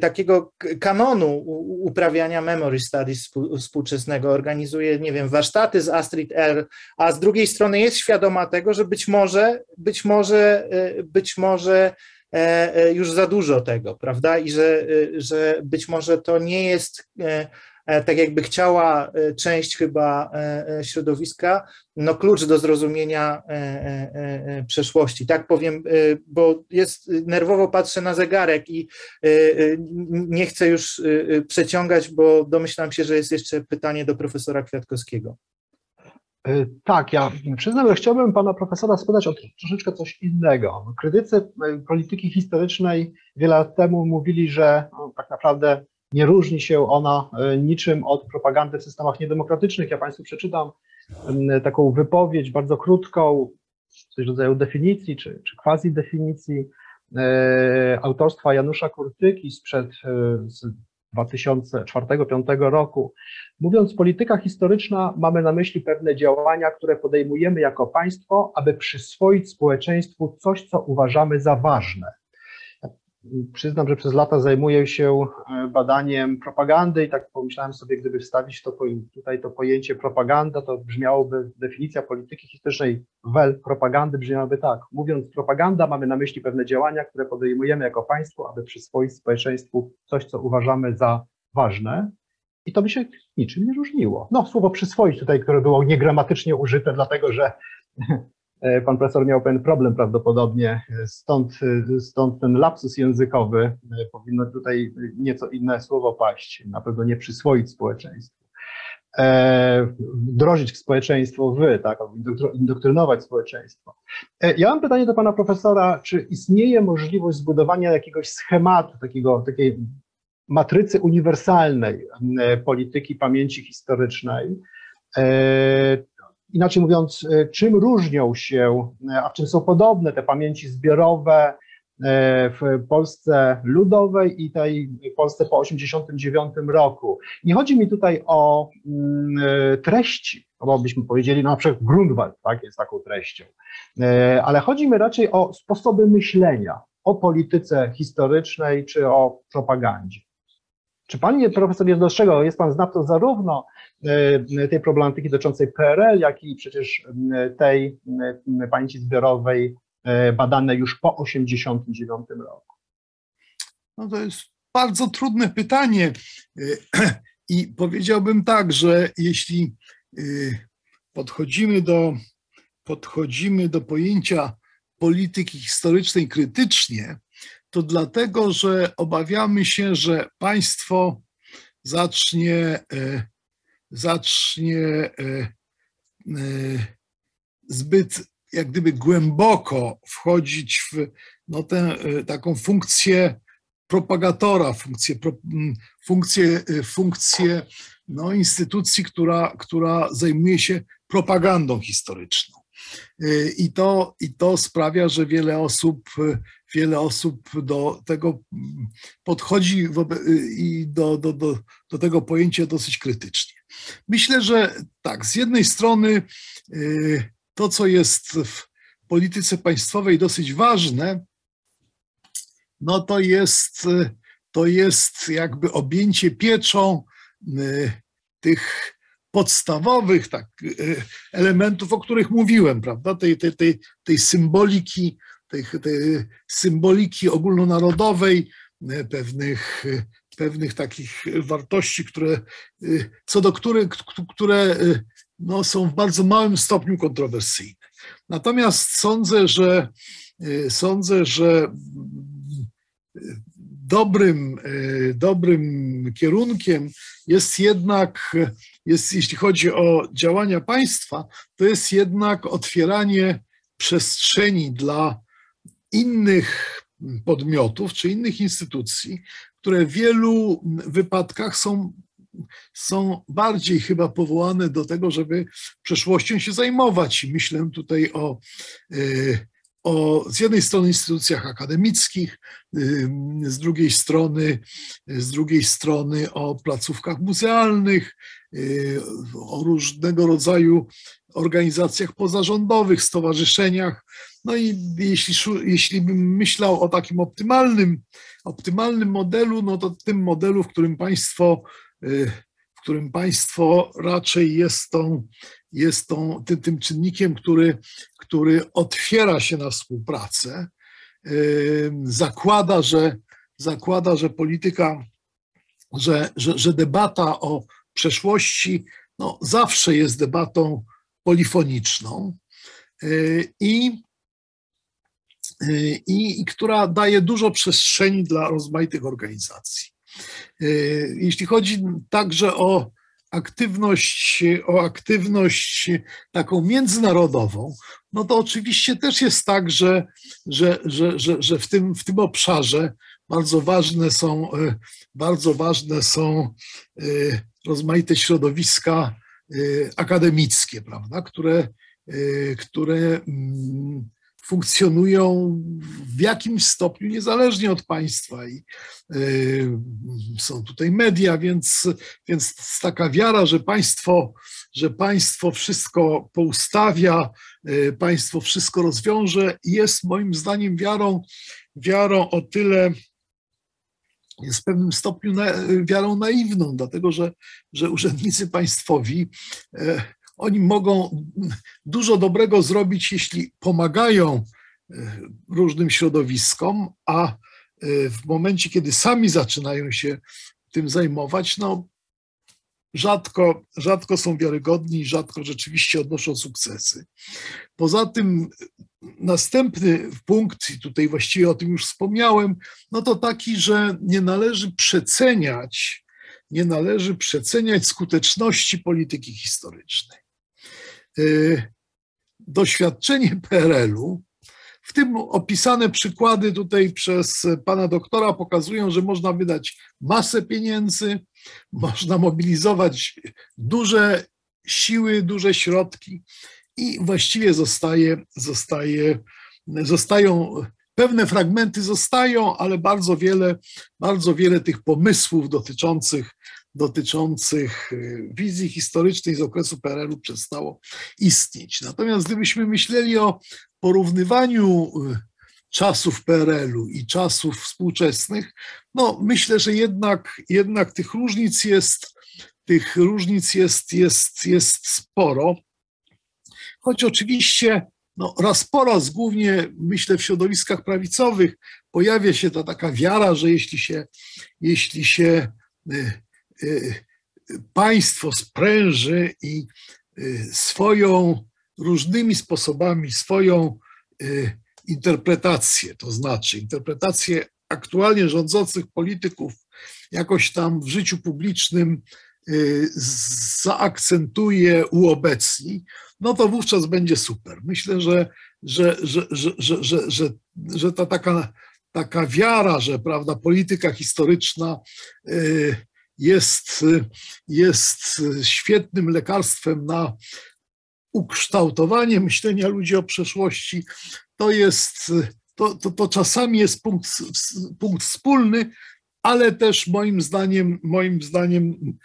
takiego kanonu uprawiania memory studies współczesnego, organizuje, nie wiem, warsztaty z Astrid R., a z drugiej strony jest świadoma tego, że być może już za dużo tego, prawda, i że być może to nie jest tak jakby chciała część chyba środowiska, no klucz do zrozumienia przeszłości, tak powiem, bo jest, nerwowo patrzę na zegarek i nie chcę już przeciągać, bo domyślam się, że jest jeszcze pytanie do profesora Kwiatkowskiego. Tak, ja przyznam, że chciałbym pana profesora spytać o troszeczkę coś innego. Krytycy polityki historycznej wiele lat temu mówili, że no, tak naprawdę nie różni się ona niczym od propagandy w systemach niedemokratycznych. Ja państwu przeczytam taką wypowiedź bardzo krótką, coś w rodzaju definicji czy quasi definicji autorstwa Janusza Kurtyki z 2004-2005 roku. Mówiąc polityka historyczna, mamy na myśli pewne działania, które podejmujemy jako państwo, aby przyswoić społeczeństwu coś, co uważamy za ważne. Przyznam, że przez lata zajmuję się badaniem propagandy i tak pomyślałem sobie, gdyby wstawić tutaj to pojęcie propaganda, to brzmiałoby, definicja polityki historycznej propagandy brzmiałaby tak. Mówiąc propaganda, mamy na myśli pewne działania, które podejmujemy jako państwo, aby przyswoić społeczeństwu coś, co uważamy za ważne. I to by się niczym nie różniło. No, słowo przyswoić tutaj, które było niegramatycznie użyte, dlatego że pan profesor miał pewien problem prawdopodobnie, stąd ten lapsus językowy, powinno tutaj nieco inne słowo paść, na pewno nie przyswoić społeczeństwu, wdrożyć w społeczeństwo tak, indoktrynować społeczeństwo. Ja mam pytanie do pana profesora, czy istnieje możliwość zbudowania jakiegoś schematu, takiej matrycy uniwersalnej polityki pamięci historycznej? Inaczej mówiąc, czym różnią się, a w czym są podobne te pamięci zbiorowe, w Polsce Ludowej i tej Polsce po 1989 roku. Nie chodzi mi tutaj o treści, bo byśmy powiedzieli, no na przykład Grunwald, tak, jest taką treścią, ale chodzi mi raczej o sposoby myślenia o polityce historycznej czy o propagandzie. Czy panie profesor jest dostrzegał, jest pan znawcą zarówno tej problematyki dotyczącej PRL, jak i przecież tej pamięci zbiorowej badane już po 1989 roku? No to jest bardzo trudne pytanie i powiedziałbym tak, że jeśli podchodzimy do pojęcia polityki historycznej krytycznie, to dlatego, że obawiamy się, że państwo zacznie zbyt jak gdyby głęboko wchodzić w no, tę taką funkcję propagatora, funkcję no, instytucji, która zajmuje się propagandą historyczną. I to sprawia, że wiele osób do tego podchodzi i do tego pojęcia dosyć krytycznie. Myślę, że tak, z jednej strony to, co jest w polityce państwowej dosyć ważne, no to jest jakby objęcie pieczą tych podstawowych tak, elementów, o których mówiłem, prawda? Tej symboliki, tej symboliki ogólnonarodowej, pewnych takich wartości, które no, są w bardzo małym stopniu kontrowersyjne. Natomiast sądzę, że dobrym kierunkiem jest jednak, jeśli chodzi o działania państwa, to jest jednak otwieranie przestrzeni dla innych podmiotów czy innych instytucji, które w wielu wypadkach są bardziej chyba powołane do tego, żeby przeszłością się zajmować. I myślę tutaj o z jednej strony instytucjach akademickich, z drugiej strony o placówkach muzealnych, o różnego rodzaju organizacjach pozarządowych, stowarzyszeniach. No i jeśli bym myślał o takim optymalnym modelu, no to tym modelu, w którym państwo raczej jest tym czynnikiem, który otwiera się na współpracę, zakłada, że polityka, że debata o przeszłości no, zawsze jest debatą polifoniczną i która daje dużo przestrzeni dla rozmaitych organizacji. Jeśli chodzi także o aktywność taką międzynarodową, no to oczywiście też jest tak, że w tym obszarze bardzo ważne są rozmaite środowiska akademickie, prawda, które funkcjonują w jakimś stopniu niezależnie od państwa i są tutaj media, więc taka wiara, że państwo wszystko poustawia, państwo wszystko rozwiąże, jest moim zdaniem wiarą o tyle, jest w pewnym stopniu wiarą naiwną, dlatego że urzędnicy państwowi oni mogą dużo dobrego zrobić, jeśli pomagają różnym środowiskom, a w momencie, kiedy sami zaczynają się tym zajmować, no rzadko są wiarygodni, rzadko rzeczywiście odnoszą sukcesy. Poza tym następny punkt, i tutaj właściwie o tym już wspomniałem, no to taki, że nie należy przeceniać skuteczności polityki historycznej. Doświadczenie PRL-u, w tym opisane przykłady tutaj przez pana doktora pokazują, że można wydać masę pieniędzy, można mobilizować duże siły, duże środki i właściwie zostają Pewne fragmenty zostają, ale bardzo wiele tych pomysłów dotyczących wizji historycznej z okresu PRL-u przestało istnieć. Natomiast gdybyśmy myśleli o porównywaniu czasów PRL-u i czasów współczesnych, no myślę, że jednak tych różnic jest sporo, choć oczywiście no, raz po raz, głównie myślę w środowiskach prawicowych, pojawia się ta taka wiara, że jeśli się państwo spręży i różnymi sposobami swoją interpretację, to znaczy interpretację aktualnie rządzących polityków jakoś tam w życiu publicznym zaakcentuje, uobecni, no to wówczas będzie super. Myślę, że ta taka wiara, że prawda, polityka historyczna jest świetnym lekarstwem na ukształtowanie myślenia ludzi o przeszłości, to czasami jest punkt wspólny, ale też moim zdaniem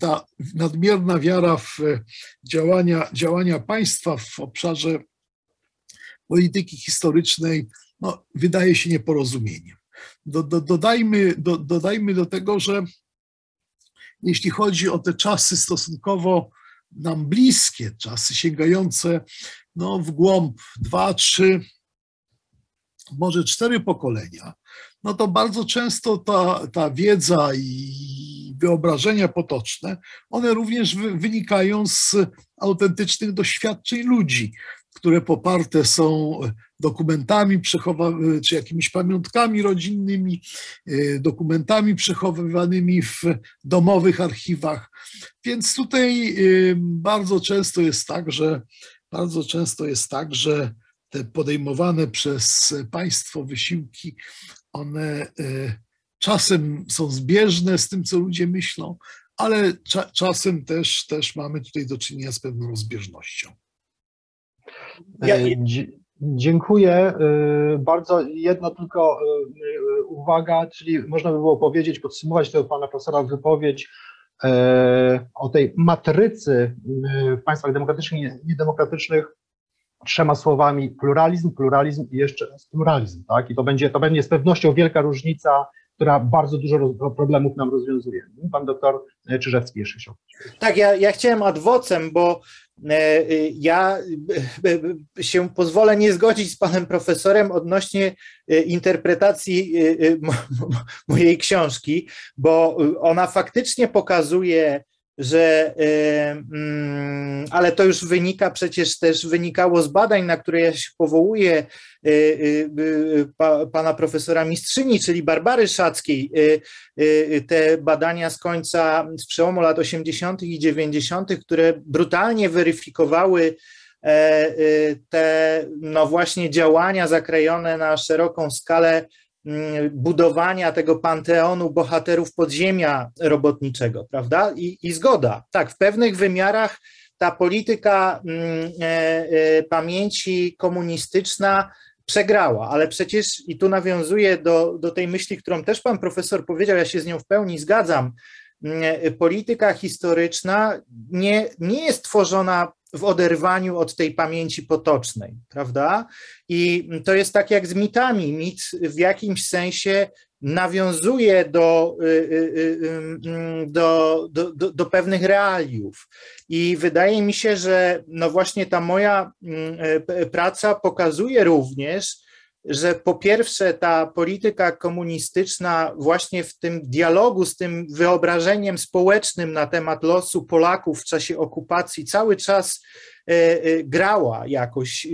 ta nadmierna wiara w działania państwa w obszarze polityki historycznej no, wydaje się nieporozumieniem. Dodajmy do tego, że jeśli chodzi o te czasy stosunkowo nam bliskie, czasy sięgające no, w głąb 2, 3, może 4 pokolenia, no to bardzo często ta wiedza i wyobrażenia potoczne, one również wynikają z autentycznych doświadczeń ludzi, które poparte są dokumentami czy jakimiś pamiątkami rodzinnymi, dokumentami przechowywanymi w domowych archiwach. Więc tutaj bardzo często jest tak, że te podejmowane przez państwo wysiłki, one czasem są zbieżne z tym, co ludzie myślą, ale czasem też mamy tutaj do czynienia z pewną rozbieżnością. Dziękuję bardzo. Jedna tylko uwaga, czyli można by było powiedzieć, podsumować tę pana profesora wypowiedź o tej matrycy w państwach demokratycznych i niedemokratycznych 3 słowami: pluralizm, pluralizm i jeszcze pluralizm, tak? I to będzie z pewnością wielka różnica, która bardzo dużo problemów nam rozwiązuje. Pan doktor Czyżewski jeszcze się odniesie. Tak, ja chciałem ad vocem, bo ja się pozwolę nie zgodzić z panem profesorem odnośnie interpretacji mojej książki, bo ona faktycznie pokazuje, że, ale to już wynikało z badań, na które ja się powołuję, pana profesora mistrzyni, czyli Barbary Szackiej. Te badania z przełomu lat 80. i 90., które brutalnie weryfikowały te, no właśnie, działania zakrojone na szeroką skalę budowania tego panteonu bohaterów podziemia robotniczego, prawda? I zgoda, tak, w pewnych wymiarach ta polityka pamięci komunistyczna przegrała, ale przecież, i tu nawiązuję do tej myśli, którą też pan profesor powiedział, ja się z nią w pełni zgadzam, polityka historyczna nie jest tworzona w oderwaniu od tej pamięci potocznej, prawda? I to jest tak jak z mitami. Mit w jakimś sensie nawiązuje do pewnych realiów. I wydaje mi się, że no właśnie ta moja praca pokazuje również, że po pierwsze ta polityka komunistyczna właśnie w tym dialogu z tym wyobrażeniem społecznym na temat losu Polaków w czasie okupacji cały czas grała jakoś,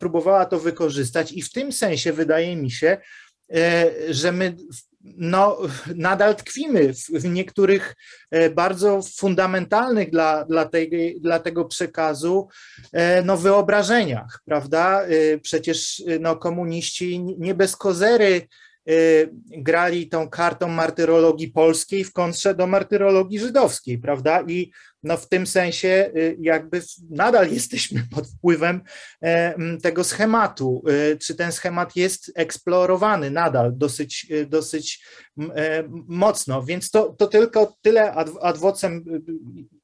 próbowała to wykorzystać i w tym sensie wydaje mi się, że my no, nadal tkwimy w niektórych bardzo fundamentalnych dla tego przekazu no, wyobrażeniach, prawda? Przecież no, komuniści nie bez kozery grali tą kartą martyrologii polskiej w kontrze do martyrologii żydowskiej, prawda? I no w tym sensie jakby nadal jesteśmy pod wpływem tego schematu. Czy ten schemat jest eksplorowany nadal dosyć mocno? Więc to tylko tyle ad vocem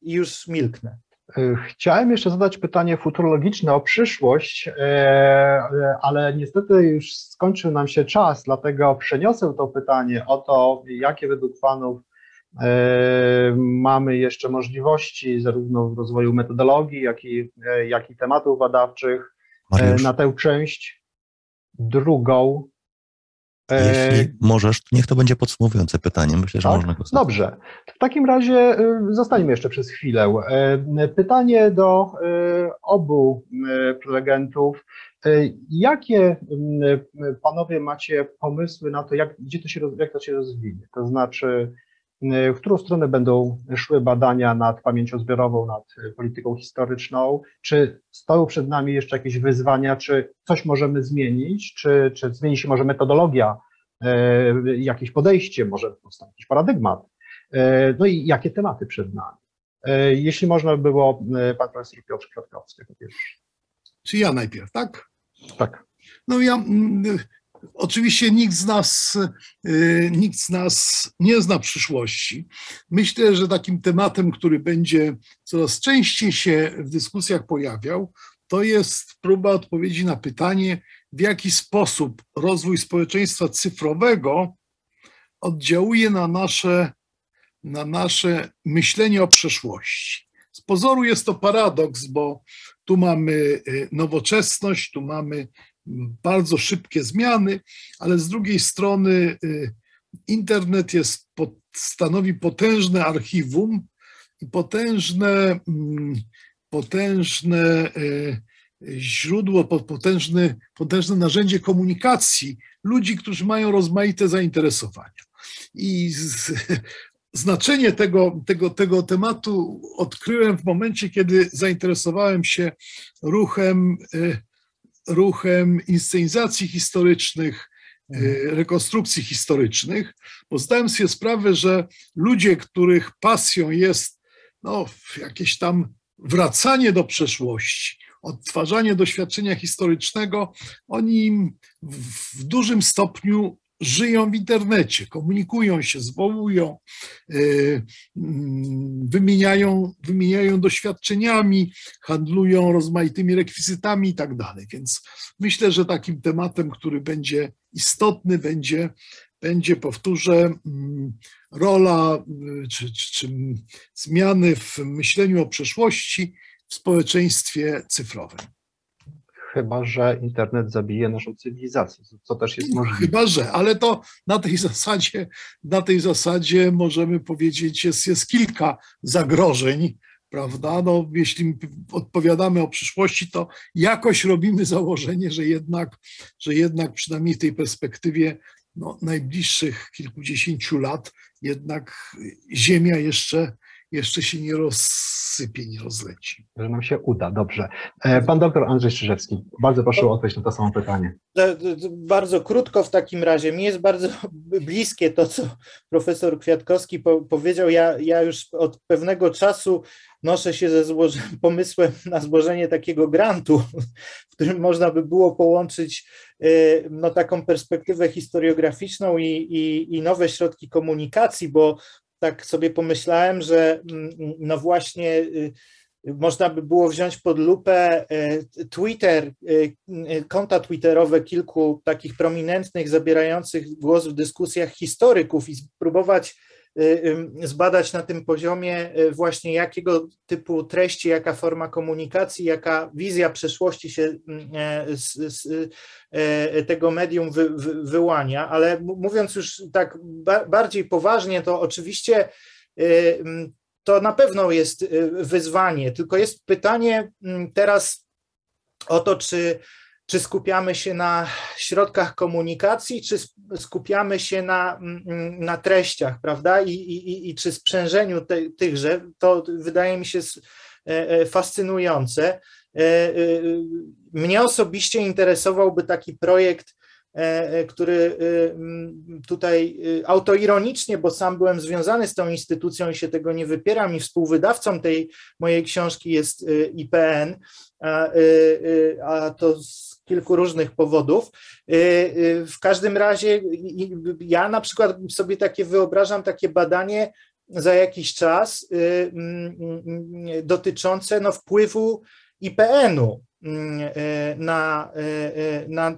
i już milknę. Chciałem jeszcze zadać pytanie futurologiczne o przyszłość, ale niestety już skończył nam się czas, dlatego przeniosę to pytanie o to, jakie według panów mamy jeszcze możliwości zarówno w rozwoju metodologii, jak i tematów badawczych na tę część drugą. Jeśli możesz, niech to będzie podsumowujące pytanie. Myślę, że tak? Można go zadać. Dobrze. W takim razie zostańmy jeszcze przez chwilę. Pytanie do obu prelegentów. Jakie panowie macie pomysły na to, jak to się rozwinie? To znaczy, w którą stronę będą szły badania nad pamięcią zbiorową, nad polityką historyczną? Czy stoją przed nami jeszcze jakieś wyzwania, czy coś możemy zmienić, czy zmieni się może metodologia, jakieś podejście, może powstanie jakiś paradygmat, no i jakie tematy przed nami? Jeśli można by było, pan profesor Piotr Kwiatkowski. Czy ja najpierw, tak? Tak. No ja... Oczywiście nikt z nas nie zna przyszłości. Myślę, że takim tematem, który będzie coraz częściej się w dyskusjach pojawiał, to jest próba odpowiedzi na pytanie, w jaki sposób rozwój społeczeństwa cyfrowego oddziałuje na nasze myślenie o przeszłości. Z pozoru jest to paradoks, bo tu mamy nowoczesność, tu mamy bardzo szybkie zmiany, ale z drugiej strony internet stanowi potężne archiwum i potężne źródło, potężne narzędzie komunikacji ludzi, którzy mają rozmaite zainteresowania. I znaczenie tego tematu odkryłem w momencie, kiedy zainteresowałem się ruchem inscenizacji historycznych, rekonstrukcji historycznych, bo zdałem sobie sprawę, że ludzie, których pasją jest jakieś tam wracanie do przeszłości, odtwarzanie doświadczenia historycznego, oni w dużym stopniu żyją w internecie, komunikują się, zwołują, wymieniają doświadczeniami, handlują rozmaitymi rekwizytami i tak dalej. Więc myślę, że takim tematem, który będzie istotny, będzie, powtórzę, rola czy zmiany w myśleniu o przeszłości w społeczeństwie cyfrowym. Chyba że internet zabije naszą cywilizację, co też jest możliwe. Chyba że, ale to na tej zasadzie możemy powiedzieć, jest kilka zagrożeń, prawda? No, jeśli odpowiadamy o przyszłości, to jakoś robimy założenie, że jednak przynajmniej w tej perspektywie najbliższych kilkudziesięciu lat jednak Ziemia jeszcze się nie rozsypie, nie rozleci. Że nam się uda, dobrze. Pan doktor Andrzej Czyżewski, bardzo proszę o odpowiedź na to samo pytanie. Bardzo krótko w takim razie. Mi jest bardzo bliskie to, co profesor Kwiatkowski powiedział. Ja już od pewnego czasu noszę się ze pomysłem na złożenie takiego grantu, w którym można by było połączyć taką perspektywę historiograficzną i nowe środki komunikacji, bo tak sobie pomyślałem, że no właśnie można by było wziąć pod lupę Twitter, konta twitterowe kilku takich prominentnych, zabierających głos w dyskusjach historyków i spróbować zbadać na tym poziomie właśnie jakiego typu treści, jaka forma komunikacji, jaka wizja przeszłości się z tego medium wyłania, ale mówiąc już tak bardziej poważnie, to oczywiście to na pewno jest wyzwanie, tylko jest pytanie teraz o to, czy skupiamy się na środkach komunikacji, czy skupiamy się na treściach, prawda? I czy sprzężeniu tychże, to wydaje mi się fascynujące. Mnie osobiście interesowałby taki projekt który tutaj autoironicznie, bo sam byłem związany z tą instytucją i się tego nie wypieram, i współwydawcą tej mojej książki jest IPN, a to z kilku różnych powodów. W każdym razie ja na przykład sobie takie wyobrażam, takie badanie za jakiś czas dotyczące wpływu IPN-u na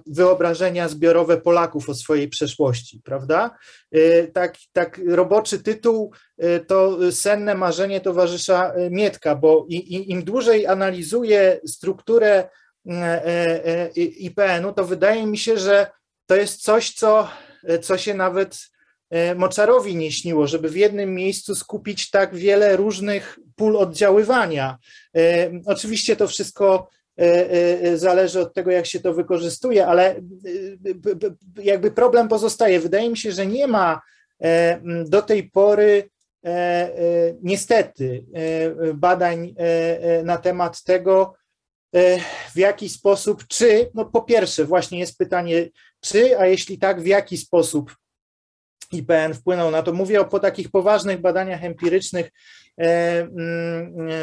wyobrażenia zbiorowe Polaków o swojej przeszłości, prawda? Tak roboczy tytuł to Senne marzenie towarzysza Mietka, bo im dłużej analizuję strukturę IPN-u, to wydaje mi się, że to jest coś, co się nawet Moczarowi nie śniło, żeby w jednym miejscu skupić tak wiele różnych pól oddziaływania. Oczywiście to wszystko zależy od tego, jak się to wykorzystuje, ale jakby problem pozostaje. Wydaje mi się, że nie ma do tej pory niestety badań na temat tego, w jaki sposób, czy, po pierwsze właśnie jest pytanie, czy, a jeśli tak, w jaki sposób IPN wpłynął na to. Mówię o takich poważnych badaniach empirycznych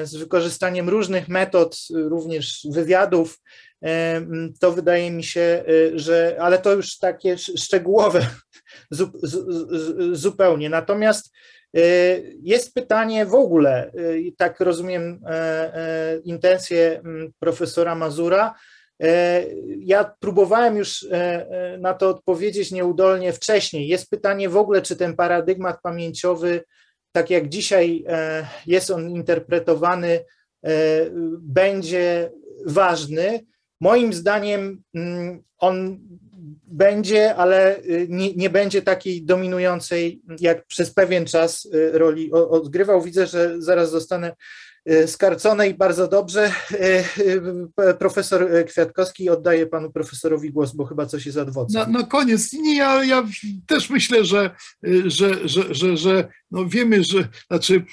z wykorzystaniem różnych metod, również wywiadów. To wydaje mi się, że, ale to już takie szczegółowe zupełnie. Natomiast jest pytanie w ogóle, i tak rozumiem intencje profesora Mazura. Ja próbowałem już na to odpowiedzieć nieudolnie wcześniej. Jest pytanie w ogóle, czy ten paradygmat pamięciowy, tak jak dzisiaj jest on interpretowany, będzie ważny. Moim zdaniem on będzie, ale nie będzie takiej dominującej, jak przez pewien czas roli odgrywał. Widzę, że zaraz zostanę skarcone i bardzo dobrze. Profesor Kwiatkowski, oddaję panu profesorowi głos, bo chyba coś się zadwodzi. Na koniec. Nie, ja też myślę, że no wiemy, że znaczy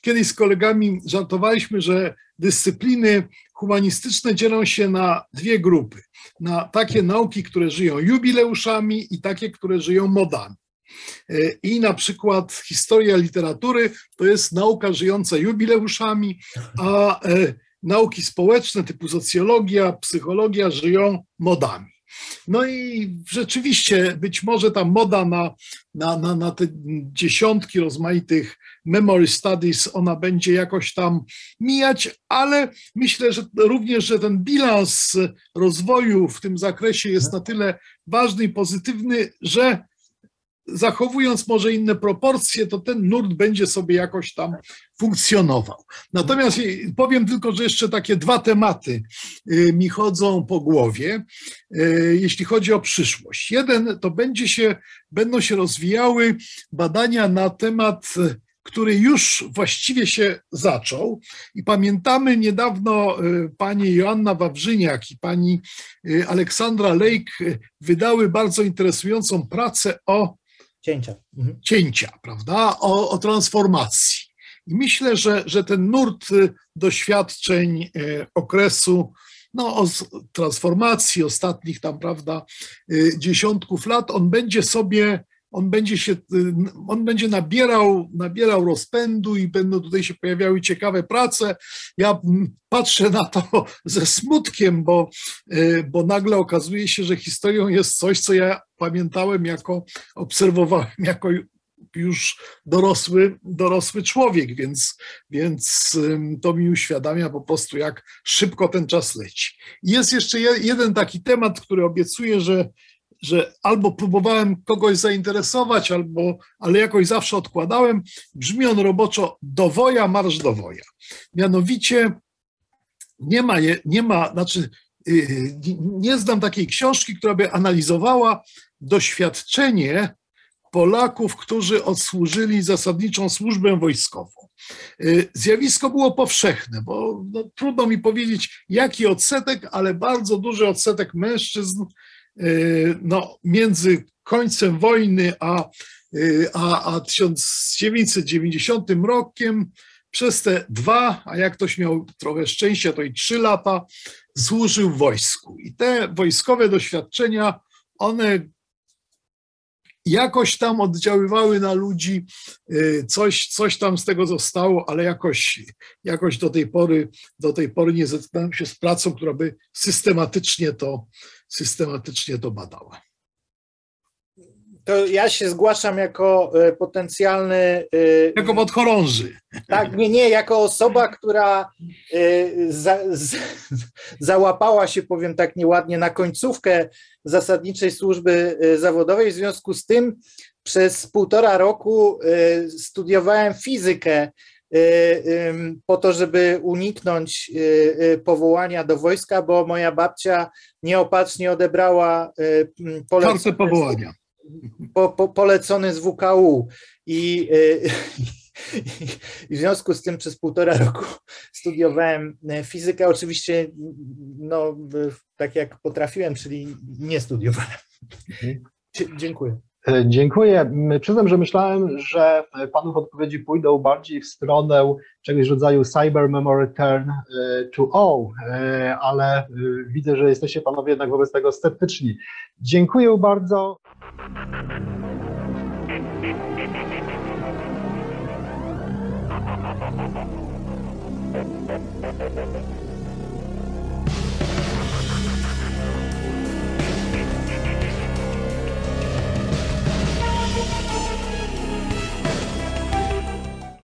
kiedyś z kolegami żartowaliśmy, że dyscypliny humanistyczne dzielą się na dwie grupy. Na takie nauki, które żyją jubileuszami, i takie, które żyją modami. I na przykład historia literatury to jest nauka żyjąca jubileuszami, a nauki społeczne typu socjologia, psychologia żyją modami. No i rzeczywiście być może ta moda na te dziesiątki rozmaitych Memory Studies, ona będzie jakoś tam mijać, ale myślę, że również, że ten bilans rozwoju w tym zakresie jest na tyle ważny i pozytywny, że zachowując może inne proporcje, to ten nurt będzie sobie jakoś tam funkcjonował. Natomiast powiem tylko, że jeszcze takie dwa tematy mi chodzą po głowie, jeśli chodzi o przyszłość. Jeden to będą się rozwijały badania na temat, który już właściwie się zaczął, i pamiętamy niedawno pani Joanna Wawrzyniak i pani Aleksandra Lejk wydały bardzo interesującą pracę o cięcia, prawda? O transformacji. I myślę, że ten nurt doświadczeń okresu, o transformacji ostatnich tam, prawda, dziesiątków lat, on będzie nabierał rozpędu i będą tutaj się pojawiały ciekawe prace. Ja patrzę na to ze smutkiem, bo nagle okazuje się, że historią jest coś, co ja pamiętałem, obserwowałem jako już dorosły człowiek, więc to mi uświadamia po prostu, jak szybko ten czas leci. I jest jeszcze jeden taki temat, który obiecuję, że albo próbowałem kogoś zainteresować, ale jakoś zawsze odkładałem. Brzmi on roboczo: dowoja, marsz dowoja. Mianowicie nie znam takiej książki, która by analizowała doświadczenie Polaków, którzy odsłużyli zasadniczą służbę wojskową. Zjawisko było powszechne, bo trudno mi powiedzieć, jaki odsetek, ale bardzo duży odsetek mężczyzn między końcem wojny a 1990 rokiem przez te 2, a jak ktoś miał trochę szczęścia, to i 3 lata, służył w wojsku. I te wojskowe doświadczenia one jakoś tam oddziaływały na ludzi, coś tam z tego zostało, ale jakoś do tej pory nie zetknąłem się z pracą, która by systematycznie to badała. To ja się zgłaszam jako potencjalny... Jako podchorąży. Tak, nie, jako osoba, która załapała się, powiem tak nieładnie, na końcówkę zasadniczej służby zawodowej. W związku z tym przez 1,5 roku studiowałem fizykę po to, żeby uniknąć powołania do wojska, bo moja babcia nieopatrznie odebrała kartę powołania. Polecony z WKU i w związku z tym przez 1,5 roku studiowałem fizykę. Oczywiście no, tak jak potrafiłem, czyli nie studiowałem. Dziękuję. Dziękuję. Przyznam, że myślałem, że panów odpowiedzi pójdą bardziej w stronę czegoś rodzaju cyber memory turn to all, ale widzę, że jesteście panowie jednak wobec tego sceptyczni. Dziękuję bardzo.